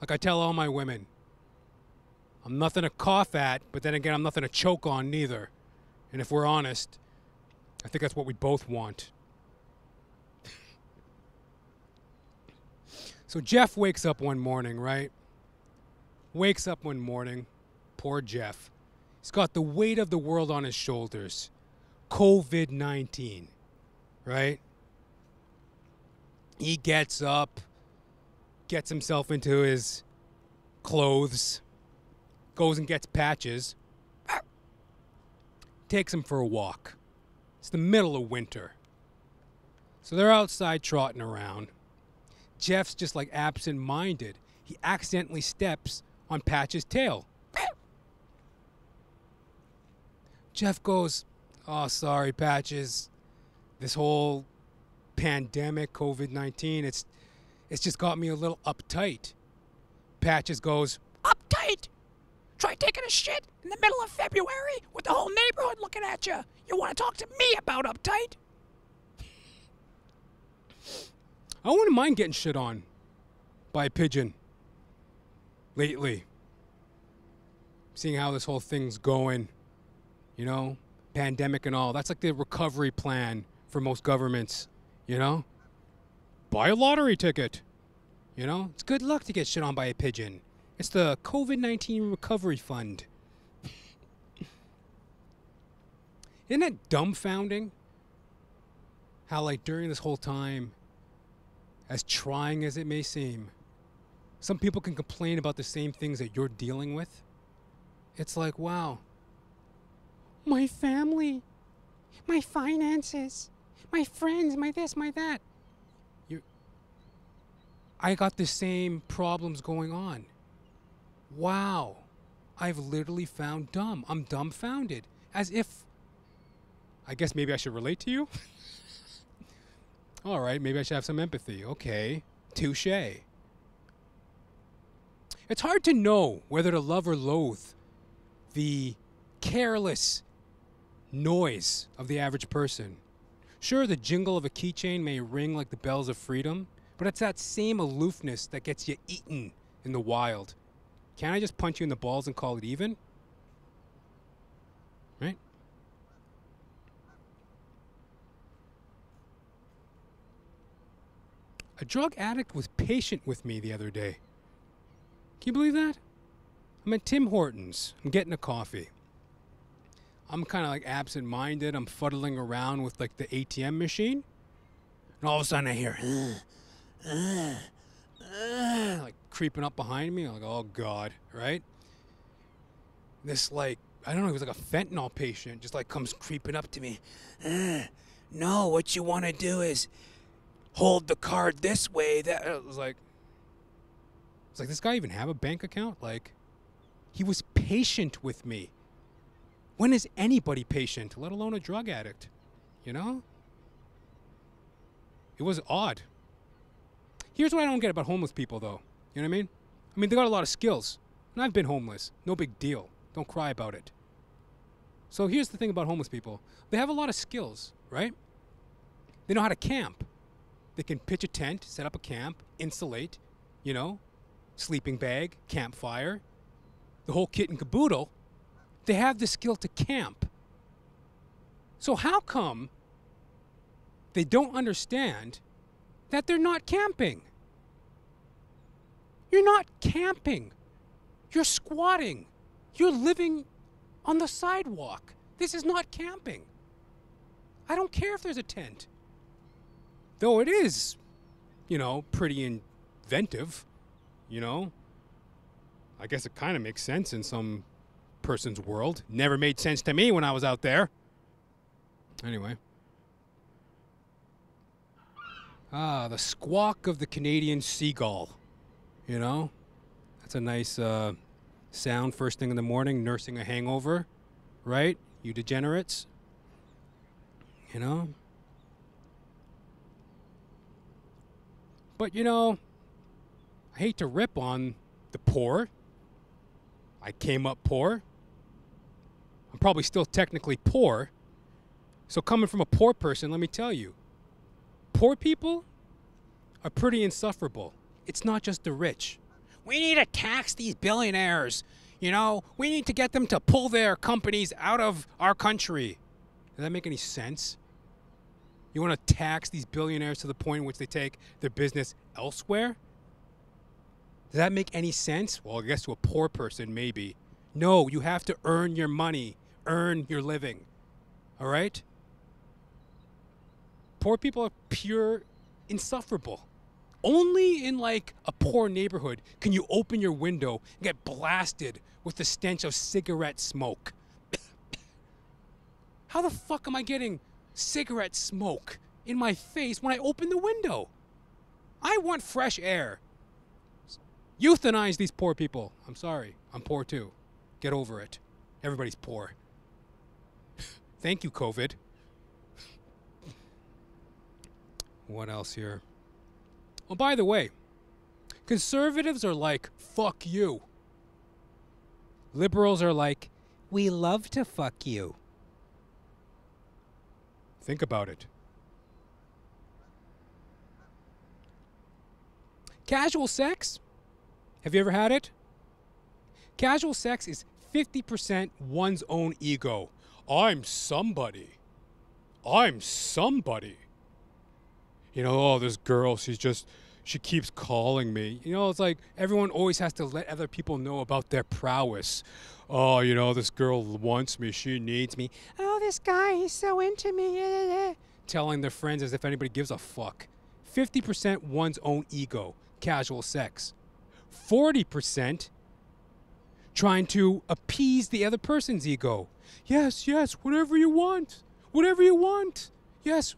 Like I tell all my women, I'm nothing to cough at, but then again, I'm nothing to choke on neither. And if we're honest, I think that's what we both want. So Jeff wakes up one morning, right? Wakes up one morning, poor Jeff. He's got the weight of the world on his shoulders. COVID-19, right? He gets up, gets himself into his clothes, goes and gets patches, takes him for a walk. It's the middle of winter. So they're outside trotting around. Jeff's just like absent-minded. He accidentally steps on Patch's tail. Jeff goes, "Oh, sorry, Patches. This whole pandemic, COVID-19, it's just got me a little uptight." Patches goes, "Uptight? Try taking a shit in the middle of February with the whole neighborhood looking at you. You want to talk to me about uptight?" I wouldn't mind getting shit on by a pigeon lately, seeing how this whole thing's going. you know, pandemic and all. That's like the recovery plan for most governments, you know? Buy a lottery ticket, you know? It's good luck to get shit on by a pigeon. It's the COVID-19 recovery fund. Isn't it dumbfounding how, like, during this whole time, as trying as it may seem, some people can complain about the same things that you're dealing with? It's like, wow, my family, my finances, my friends, my this, my that. I got the same problems going on. Wow, I've literally found dumb. I'm dumbfounded. As if, I guess maybe I should relate to you? All right, maybe I should have some empathy. Okay, touche. It's hard to know whether to love or loathe the careless noise of the average person. Sure, the jingle of a keychain may ring like the bells of freedom, but it's that same aloofness that gets you eaten in the wild. Can't I just punch you in the balls and call it even? Right? A drug addict was patient with me the other day. Can you believe that? I'm at Tim Hortons. I'm getting a coffee. I'm kind of like absent-minded. I'm fuddling around with like the ATM machine. And all of a sudden I hear, like creeping up behind me. I'm like, oh God, right? This like, I don't know, he was like a fentanyl patient. Just like comes creeping up to me. No, what you want to do is hold the card this way. That it was like, it's like, this guy even have a bank account? Like, he was patient with me. When is anybody patient, let alone a drug addict? You know? It was odd. Here's what I don't get about homeless people, though. You know what I mean? I mean, they got a lot of skills. And I've been homeless. No big deal. Don't cry about it. So here's the thing about homeless people. They have a lot of skills, right? They know how to camp. They can pitch a tent, set up a camp, insulate, you know? Sleeping bag, campfire, the whole kit and caboodle. They have the skill to camp. So how come they don't understand that they're not camping? You're not camping. You're squatting. You're living on the sidewalk. This is not camping. I don't care if there's a tent. Though it is, you know, pretty inventive. You know, I guess it kind of makes sense in some person's world. Never made sense to me when I was out there. Anyway. Ah, the squawk of the Canadian seagull. You know, that's a nice sound first thing in the morning, nursing a hangover. Right? You degenerates. You know? But, you know, I hate to rip on the poor. I came up poor. I'm probably still technically poor. So coming from a poor person, let me tell you, poor people are pretty insufferable. It's not just the rich. We need to tax these billionaires. You know, we need to get them to pull their companies out of our country. Does that make any sense? You want to tax these billionaires to the point in which they take their business elsewhere? Does that make any sense? Well, I guess to a poor person, maybe. No, you have to earn your money. Earn your living. All right? Poor people are pure insufferable. Only in, like, a poor neighborhood can you open your window and get blasted with the stench of cigarette smoke. How the fuck am I getting cigarette smoke in my face when I open the window? I want fresh air. Euthanize these poor people. I'm sorry. I'm poor too. Get over it. Everybody's poor. Thank you, COVID. What else here? Oh, by the way, conservatives are like, fuck you. Liberals are like, we love to fuck you. Think about it. Casual sex? Have you ever had it? Casual sex is 50% one's own ego. I'm somebody. You know, oh, this girl, she keeps calling me. You know, it's like everyone always has to let other people know about their prowess. Oh, you know, this girl wants me. She needs me. Oh, this guy, he's so into me. Telling their friends as if anybody gives a fuck. 50% one's own ego, casual sex. 40% trying to appease the other person's ego. Yes, yes, whatever you want. Whatever you want. Yes,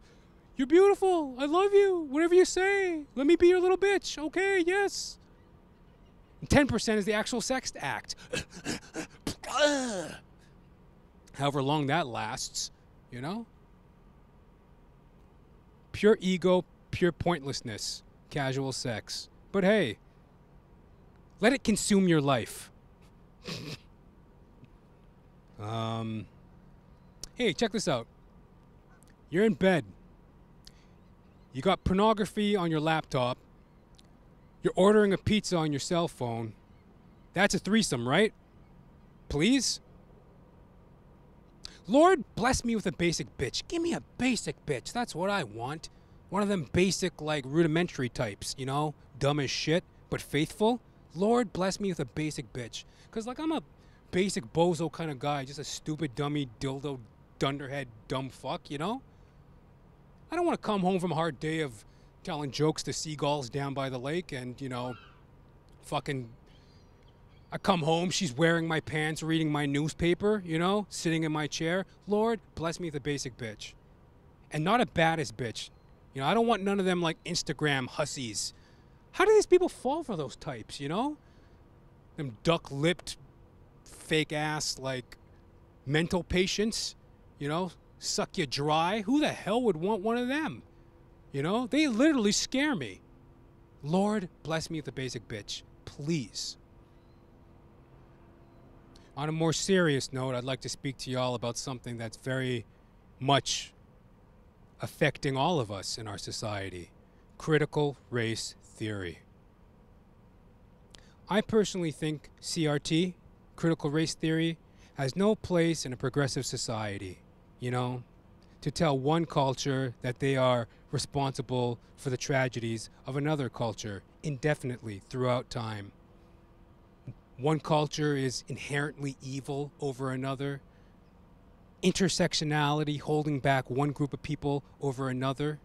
you're beautiful. I love you. Whatever you say. Let me be your little bitch. Okay, yes. And 10% is the actual sex act. However long that lasts, you know? Pure ego, pure pointlessness, casual sex. But hey, let it consume your life. Hey, check this out. You're in bed. You got pornography on your laptop. You're ordering a pizza on your cell phone. That's a threesome, right? Please? Lord, bless me with a basic bitch. Give me a basic bitch. That's what I want. One of them basic, like, rudimentary types, you know? Dumb as shit, but faithful. Lord, bless me with a basic bitch. Because, like, I'm a basic bozo kind of guy. Just a stupid, dummy, dildo, dunderhead, dumb fuck, you know? I don't want to come home from a hard day of telling jokes to seagulls down by the lake and, you know, fucking... I come home, she's wearing my pants, reading my newspaper, you know, sitting in my chair. Lord, bless me with a basic bitch. And not a baddest bitch. You know, I don't want none of them, like, Instagram hussies. How do these people fall for those types, you know? Them duck-lipped, fake-ass, like, mental patients, you know, suck you dry. Who the hell would want one of them? You know, they literally scare me. Lord, bless me with a basic bitch, please. On a more serious note, I'd like to speak to y'all about something that's very much affecting all of us in our society. Critical race theory. I personally think CRT, critical race theory, has no place in a progressive society. You know, to tell one culture that they are responsible for the tragedies of another culture indefinitely throughout time. One culture is inherently evil over another. Intersectionality holding back one group of people over another.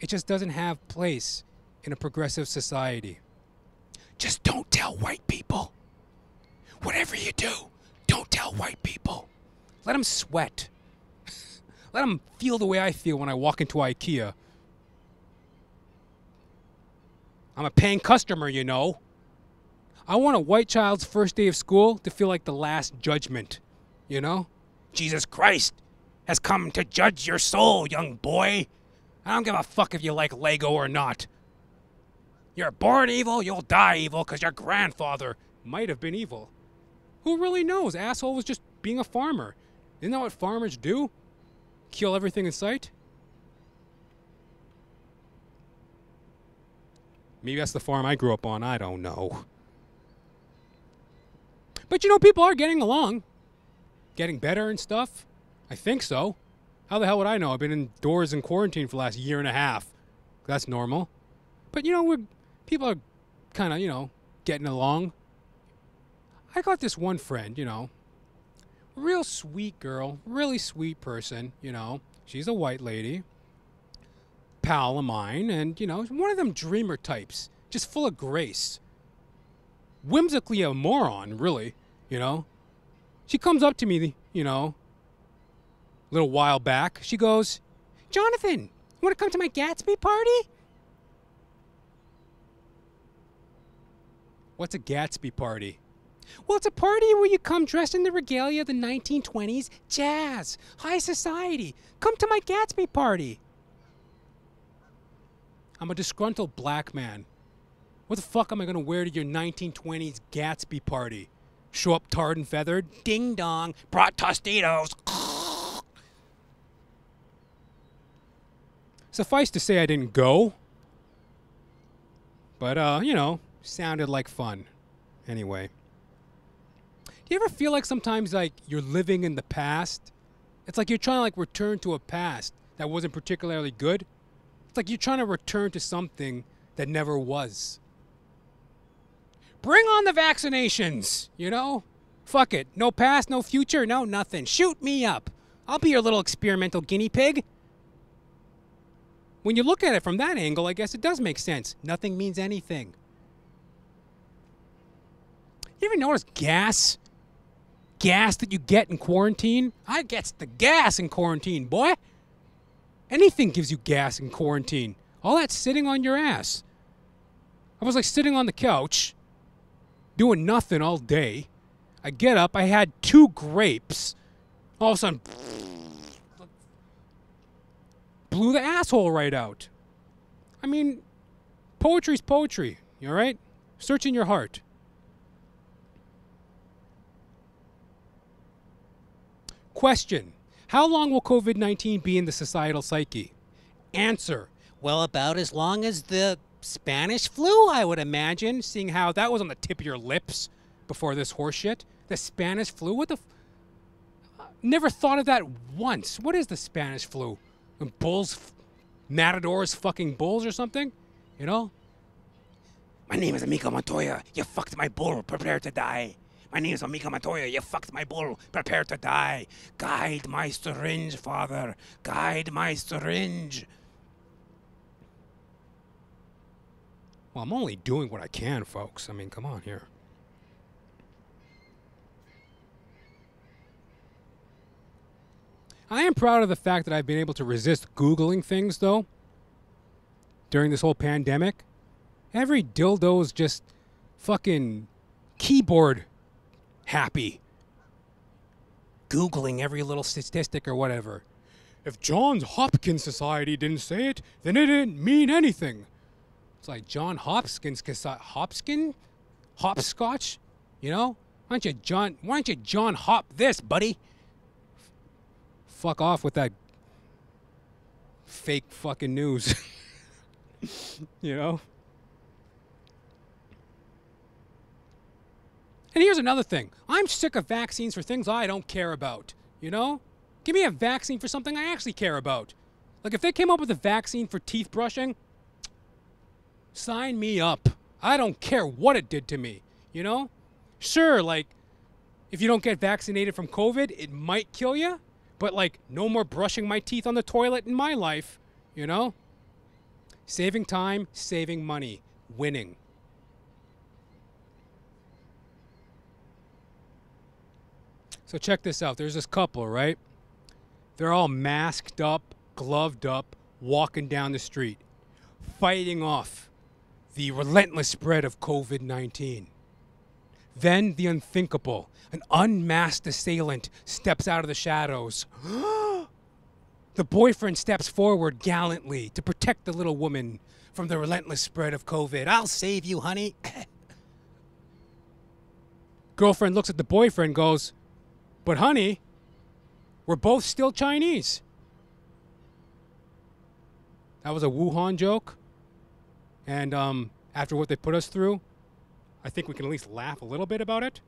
It just doesn't have place in a progressive society. Just don't tell white people. Whatever you do, don't tell white people. Let them sweat. Let them feel the way I feel when I walk into IKEA. I'm a paying customer, you know. I want a white child's first day of school to feel like the last judgment, you know? Jesus Christ has come to judge your soul, young boy. I don't give a fuck if you like Lego or not. You're born evil, you'll die evil, because your grandfather might have been evil. Who really knows? Asshole was just being a farmer. Isn't that what farmers do? Kill everything in sight? Maybe that's the farm I grew up on, I don't know. But you know, people are getting along. Getting better and stuff. I think so. How the hell would I know? I've been indoors in quarantine for the last 1.5 years. That's normal. But you know, people are kind of, you know, getting along. I got this one friend, you know. Real sweet girl, really sweet person, you know. She's a white lady, pal of mine, and, you know, one of them dreamer types, just full of grace. Whimsically a moron, really, you know. She comes up to me, you know, a little while back. She goes, Jonathan, you want to come to my Gatsby party? What's a Gatsby party? Well, it's a party where you come dressed in the regalia of the 1920s, jazz, high society. Come to my Gatsby party. I'm a disgruntled black man. What the fuck am I going to wear to your 1920s Gatsby party? Show up tarred and feathered? Ding dong. Brought Tostitos. Suffice to say I didn't go. But, you know, sounded like fun. Anyway. Do you ever feel like sometimes, like, you're living in the past It's like you're trying to like return to a past that wasn't particularly good. It's like you're trying to return to something that never was. Bring on the vaccinations, you know? Fuck it. No past, no future, no nothing. Shoot me up. I'll be your little experimental guinea pig. When you look at it from that angle, I guess it does make sense. Nothing means anything. You ever notice gas? Gas that you get in quarantine? I gets the gas in quarantine, boy. Anything gives you gas in quarantine. All that's sitting on your ass. I was like sitting on the couch, doing nothing all day. I get up, I had 2 grapes. All of a sudden, blew the asshole right out. I mean, poetry's poetry, you all right? Search in your heart. Question: how long will COVID-19 be in the societal psyche? Answer: well, about as long as the Spanish flu, I would imagine, seeing how that was on the tip of your lips before this horseshit. The Spanish flu? What the never thought of that once. What is the Spanish flu? Bulls, matadors fucking bulls or something? You know? My name is Amico Montoya. You fucked my bull. Prepare to die. My name is Amica Matoya. You fucked my bull. Prepare to die. Guide my syringe, father. Guide my syringe. Well, I'm only doing what I can, folks. I mean, come on here. I am proud of the fact that I've been able to resist Googling things, though, during this whole pandemic. Every dildo is just fucking keyboard happy, Googling every little statistic or whatever. If Johns Hopkins Society didn't say it, then it didn't mean anything. It's like John Hopkins, hopscotch, you know? Why don't you John Hop this, buddy? Fuck off with that fake fucking news, you know? And here's another thing. I'm sick of vaccines for things I don't care about, you know? Give me a vaccine for something I actually care about. Like, if they came up with a vaccine for teeth brushing, sign me up. I don't care what it did to me, you know? Sure, like, if you don't get vaccinated from COVID, it might kill you, but, like, no more brushing my teeth on the toilet in my life, you know? Saving time, saving money, winning. So check this out. There's this couple, right? They're all masked up, gloved up, walking down the street, fighting off the relentless spread of COVID-19. Then the unthinkable. An unmasked assailant steps out of the shadows. The boyfriend steps forward gallantly to protect the little woman from the relentless spread of COVID. I'll save you, honey. Girlfriend looks at the boyfriend, goes, but honey, we're both still Chinese. That was a Wuhan joke. And after what they put us through, I think we can at least laugh a little bit about it.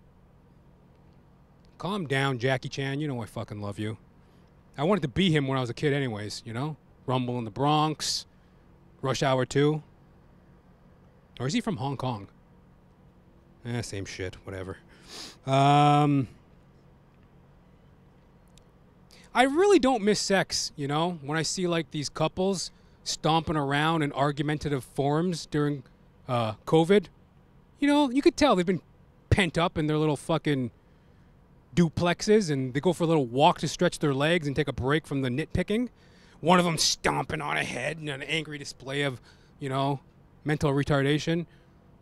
Calm down, Jackie Chan. You know I fucking love you. I wanted to be him when I was a kid anyways, you know? Rumble in the Bronx, Rush Hour 2. Or is he from Hong Kong? Eh, same shit, whatever. I really don't miss sex, you know, when I see, like, these couples stomping around in argumentative forums during COVID. You know, you could tell they've been pent up in their little fucking duplexes, and they go for a little walk to stretch their legs and take a break from the nitpicking. One of them stomping on a head in an angry display of, you know, mental retardation.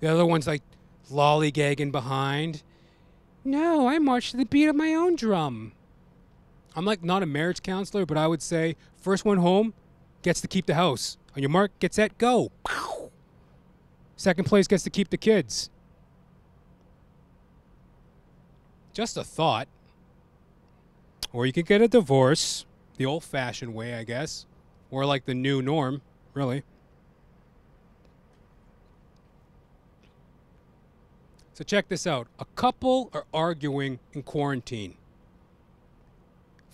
The other one's, like, lollygagging behind. No, I march to the beat of my own drum. I'm like not a marriage counselor, but I would say first one home gets to keep the house. On your mark, get set, go. Second place gets to keep the kids. Just a thought. Or you could get a divorce, the old-fashioned way, I guess. Or like the new norm, really. So check this out. A couple are arguing in quarantine.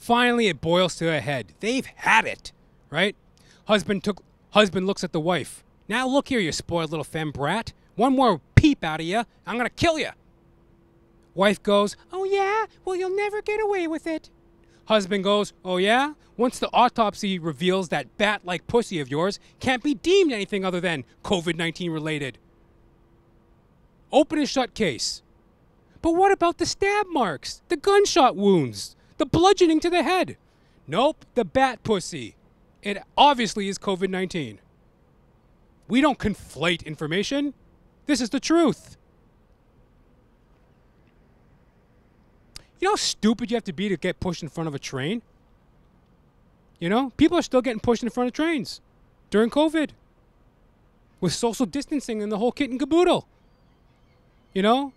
Finally, it boils to a head. They've had it, right? Husband looks at the wife. Now look here, you spoiled little femme brat. One more peep out of you, I'm gonna kill you. Wife goes, oh yeah? Well, you'll never get away with it. Husband goes, oh yeah? Once the autopsy reveals that bat-like pussy of yours can't be deemed anything other than COVID-19 related. Open and shut case. But what about the stab marks, the gunshot wounds, the bludgeoning to the head? Nope, the bat pussy. It obviously is COVID-19. We don't conflate information. This is the truth. You know how stupid you have to be to get pushed in front of a train? You know, people are still getting pushed in front of trains during COVID with social distancing and the whole kit and caboodle. You know?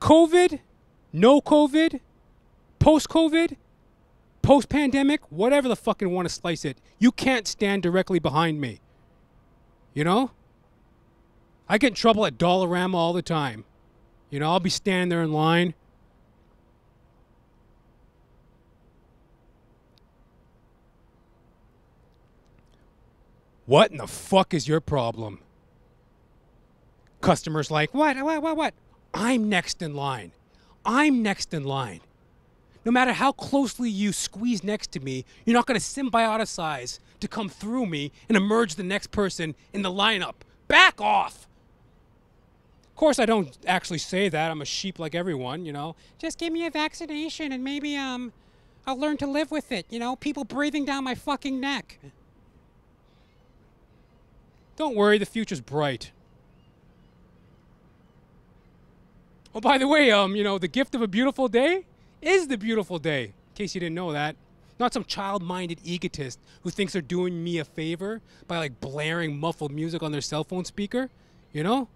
COVID, no COVID, post-COVID, post-pandemic, whatever the fucking want to slice it, you can't stand directly behind me. You know? I get in trouble at Dollarama all the time. You know, I'll be standing there in line. What in the fuck is your problem? Customers like, what? I'm next in line. I'm next in line. No matter how closely you squeeze next to me, you're not going to symbiotize to come through me and emerge the next person in the lineup. Back off! Of course, I don't actually say that. I'm a sheep like everyone, you know. Just give me a vaccination and maybe I'll learn to live with it, you know. People breathing down my fucking neck. Don't worry, the future's bright. Oh, by the way, you know, the gift of a beautiful day is the beautiful day, in case you didn't know that. Not some child-minded egotist who thinks they're doing me a favor by, like, blaring muffled music on their cell phone speaker, you know?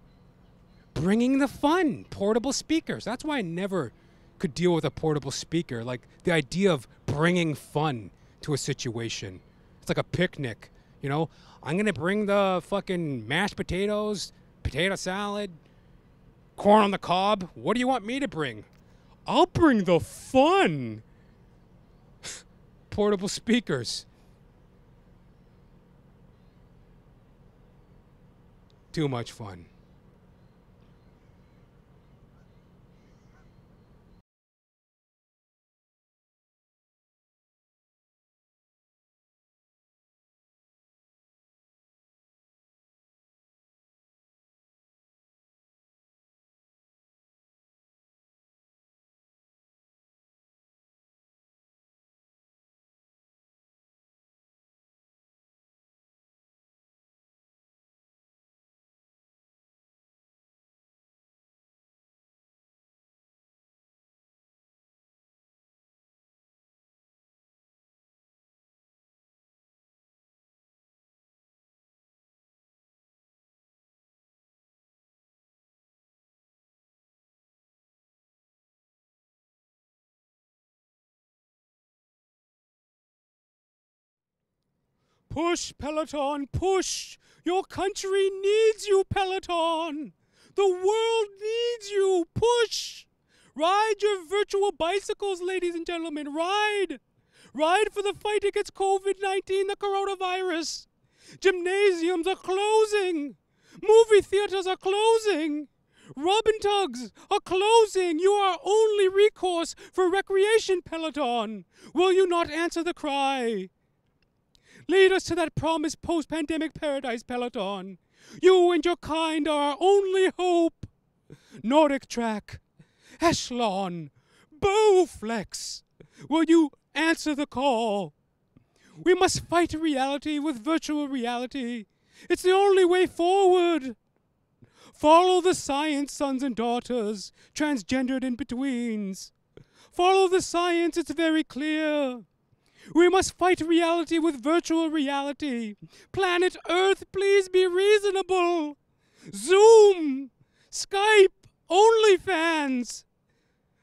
Bringing the fun, portable speakers. That's why I never could deal with a portable speaker. Like, the idea of bringing fun to a situation. It's like a picnic, you know? I'm going to bring the fucking mashed potatoes, potato salad, corn on the cob. What do you want me to bring? I'll bring the fun. Portable speakers. Too much fun. Push, Peloton, push! Your country needs you, Peloton! The world needs you, push! Ride your virtual bicycles, ladies and gentlemen, ride! Ride for the fight against COVID-19, the coronavirus! Gymnasiums are closing! Movie theaters are closing! Rub and tugs are closing! You are only recourse for recreation, Peloton! Will you not answer the cry? Lead us to that promised post-pandemic paradise, Peloton. You and your kind are our only hope. Nordic Track, Echelon, Bowflex, will you answer the call? We must fight reality with virtual reality. It's the only way forward. Follow the science, sons and daughters, transgendered in-betweens. Follow the science, it's very clear. We must fight reality with virtual reality. Planet Earth, please be reasonable. Zoom, Skype, OnlyFans.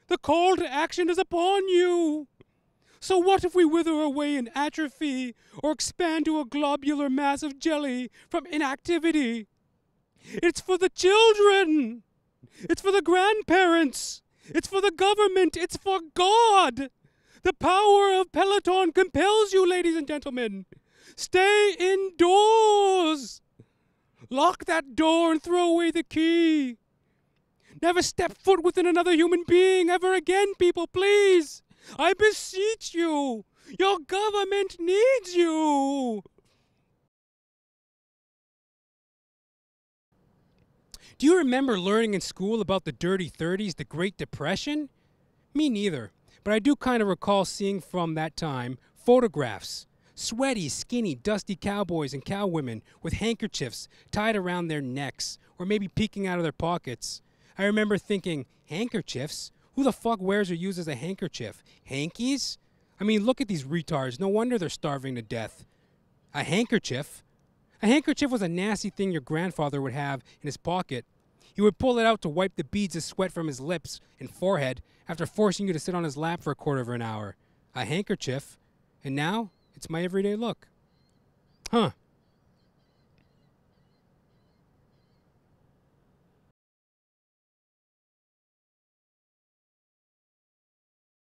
The call to action is upon you. So what if we wither away in atrophy or expand to a globular mass of jelly from inactivity? It's for the children. It's for the grandparents. It's for the government. It's for God. The power of Peloton compels you, ladies and gentlemen. Stay indoors. Lock that door and throw away the key. Never step foot within another human being ever again, people, please. I beseech you. Your government needs you. Do you remember learning in school about the Dirty 30s, the Great Depression? Me neither, but I do kind of recall seeing from that time photographs. Sweaty, skinny, dusty cowboys and cowwomen with handkerchiefs tied around their necks or maybe peeking out of their pockets. I remember thinking, handkerchiefs? Who the fuck wears or uses a handkerchief? Hankies? I mean, look at these retards. No wonder they're starving to death. A handkerchief? A handkerchief was a nasty thing your grandfather would have in his pocket. He would pull it out to wipe the beads of sweat from his lips and forehead after forcing you to sit on his lap for a quarter of an hour. A handkerchief. And now, it's my everyday look. Huh.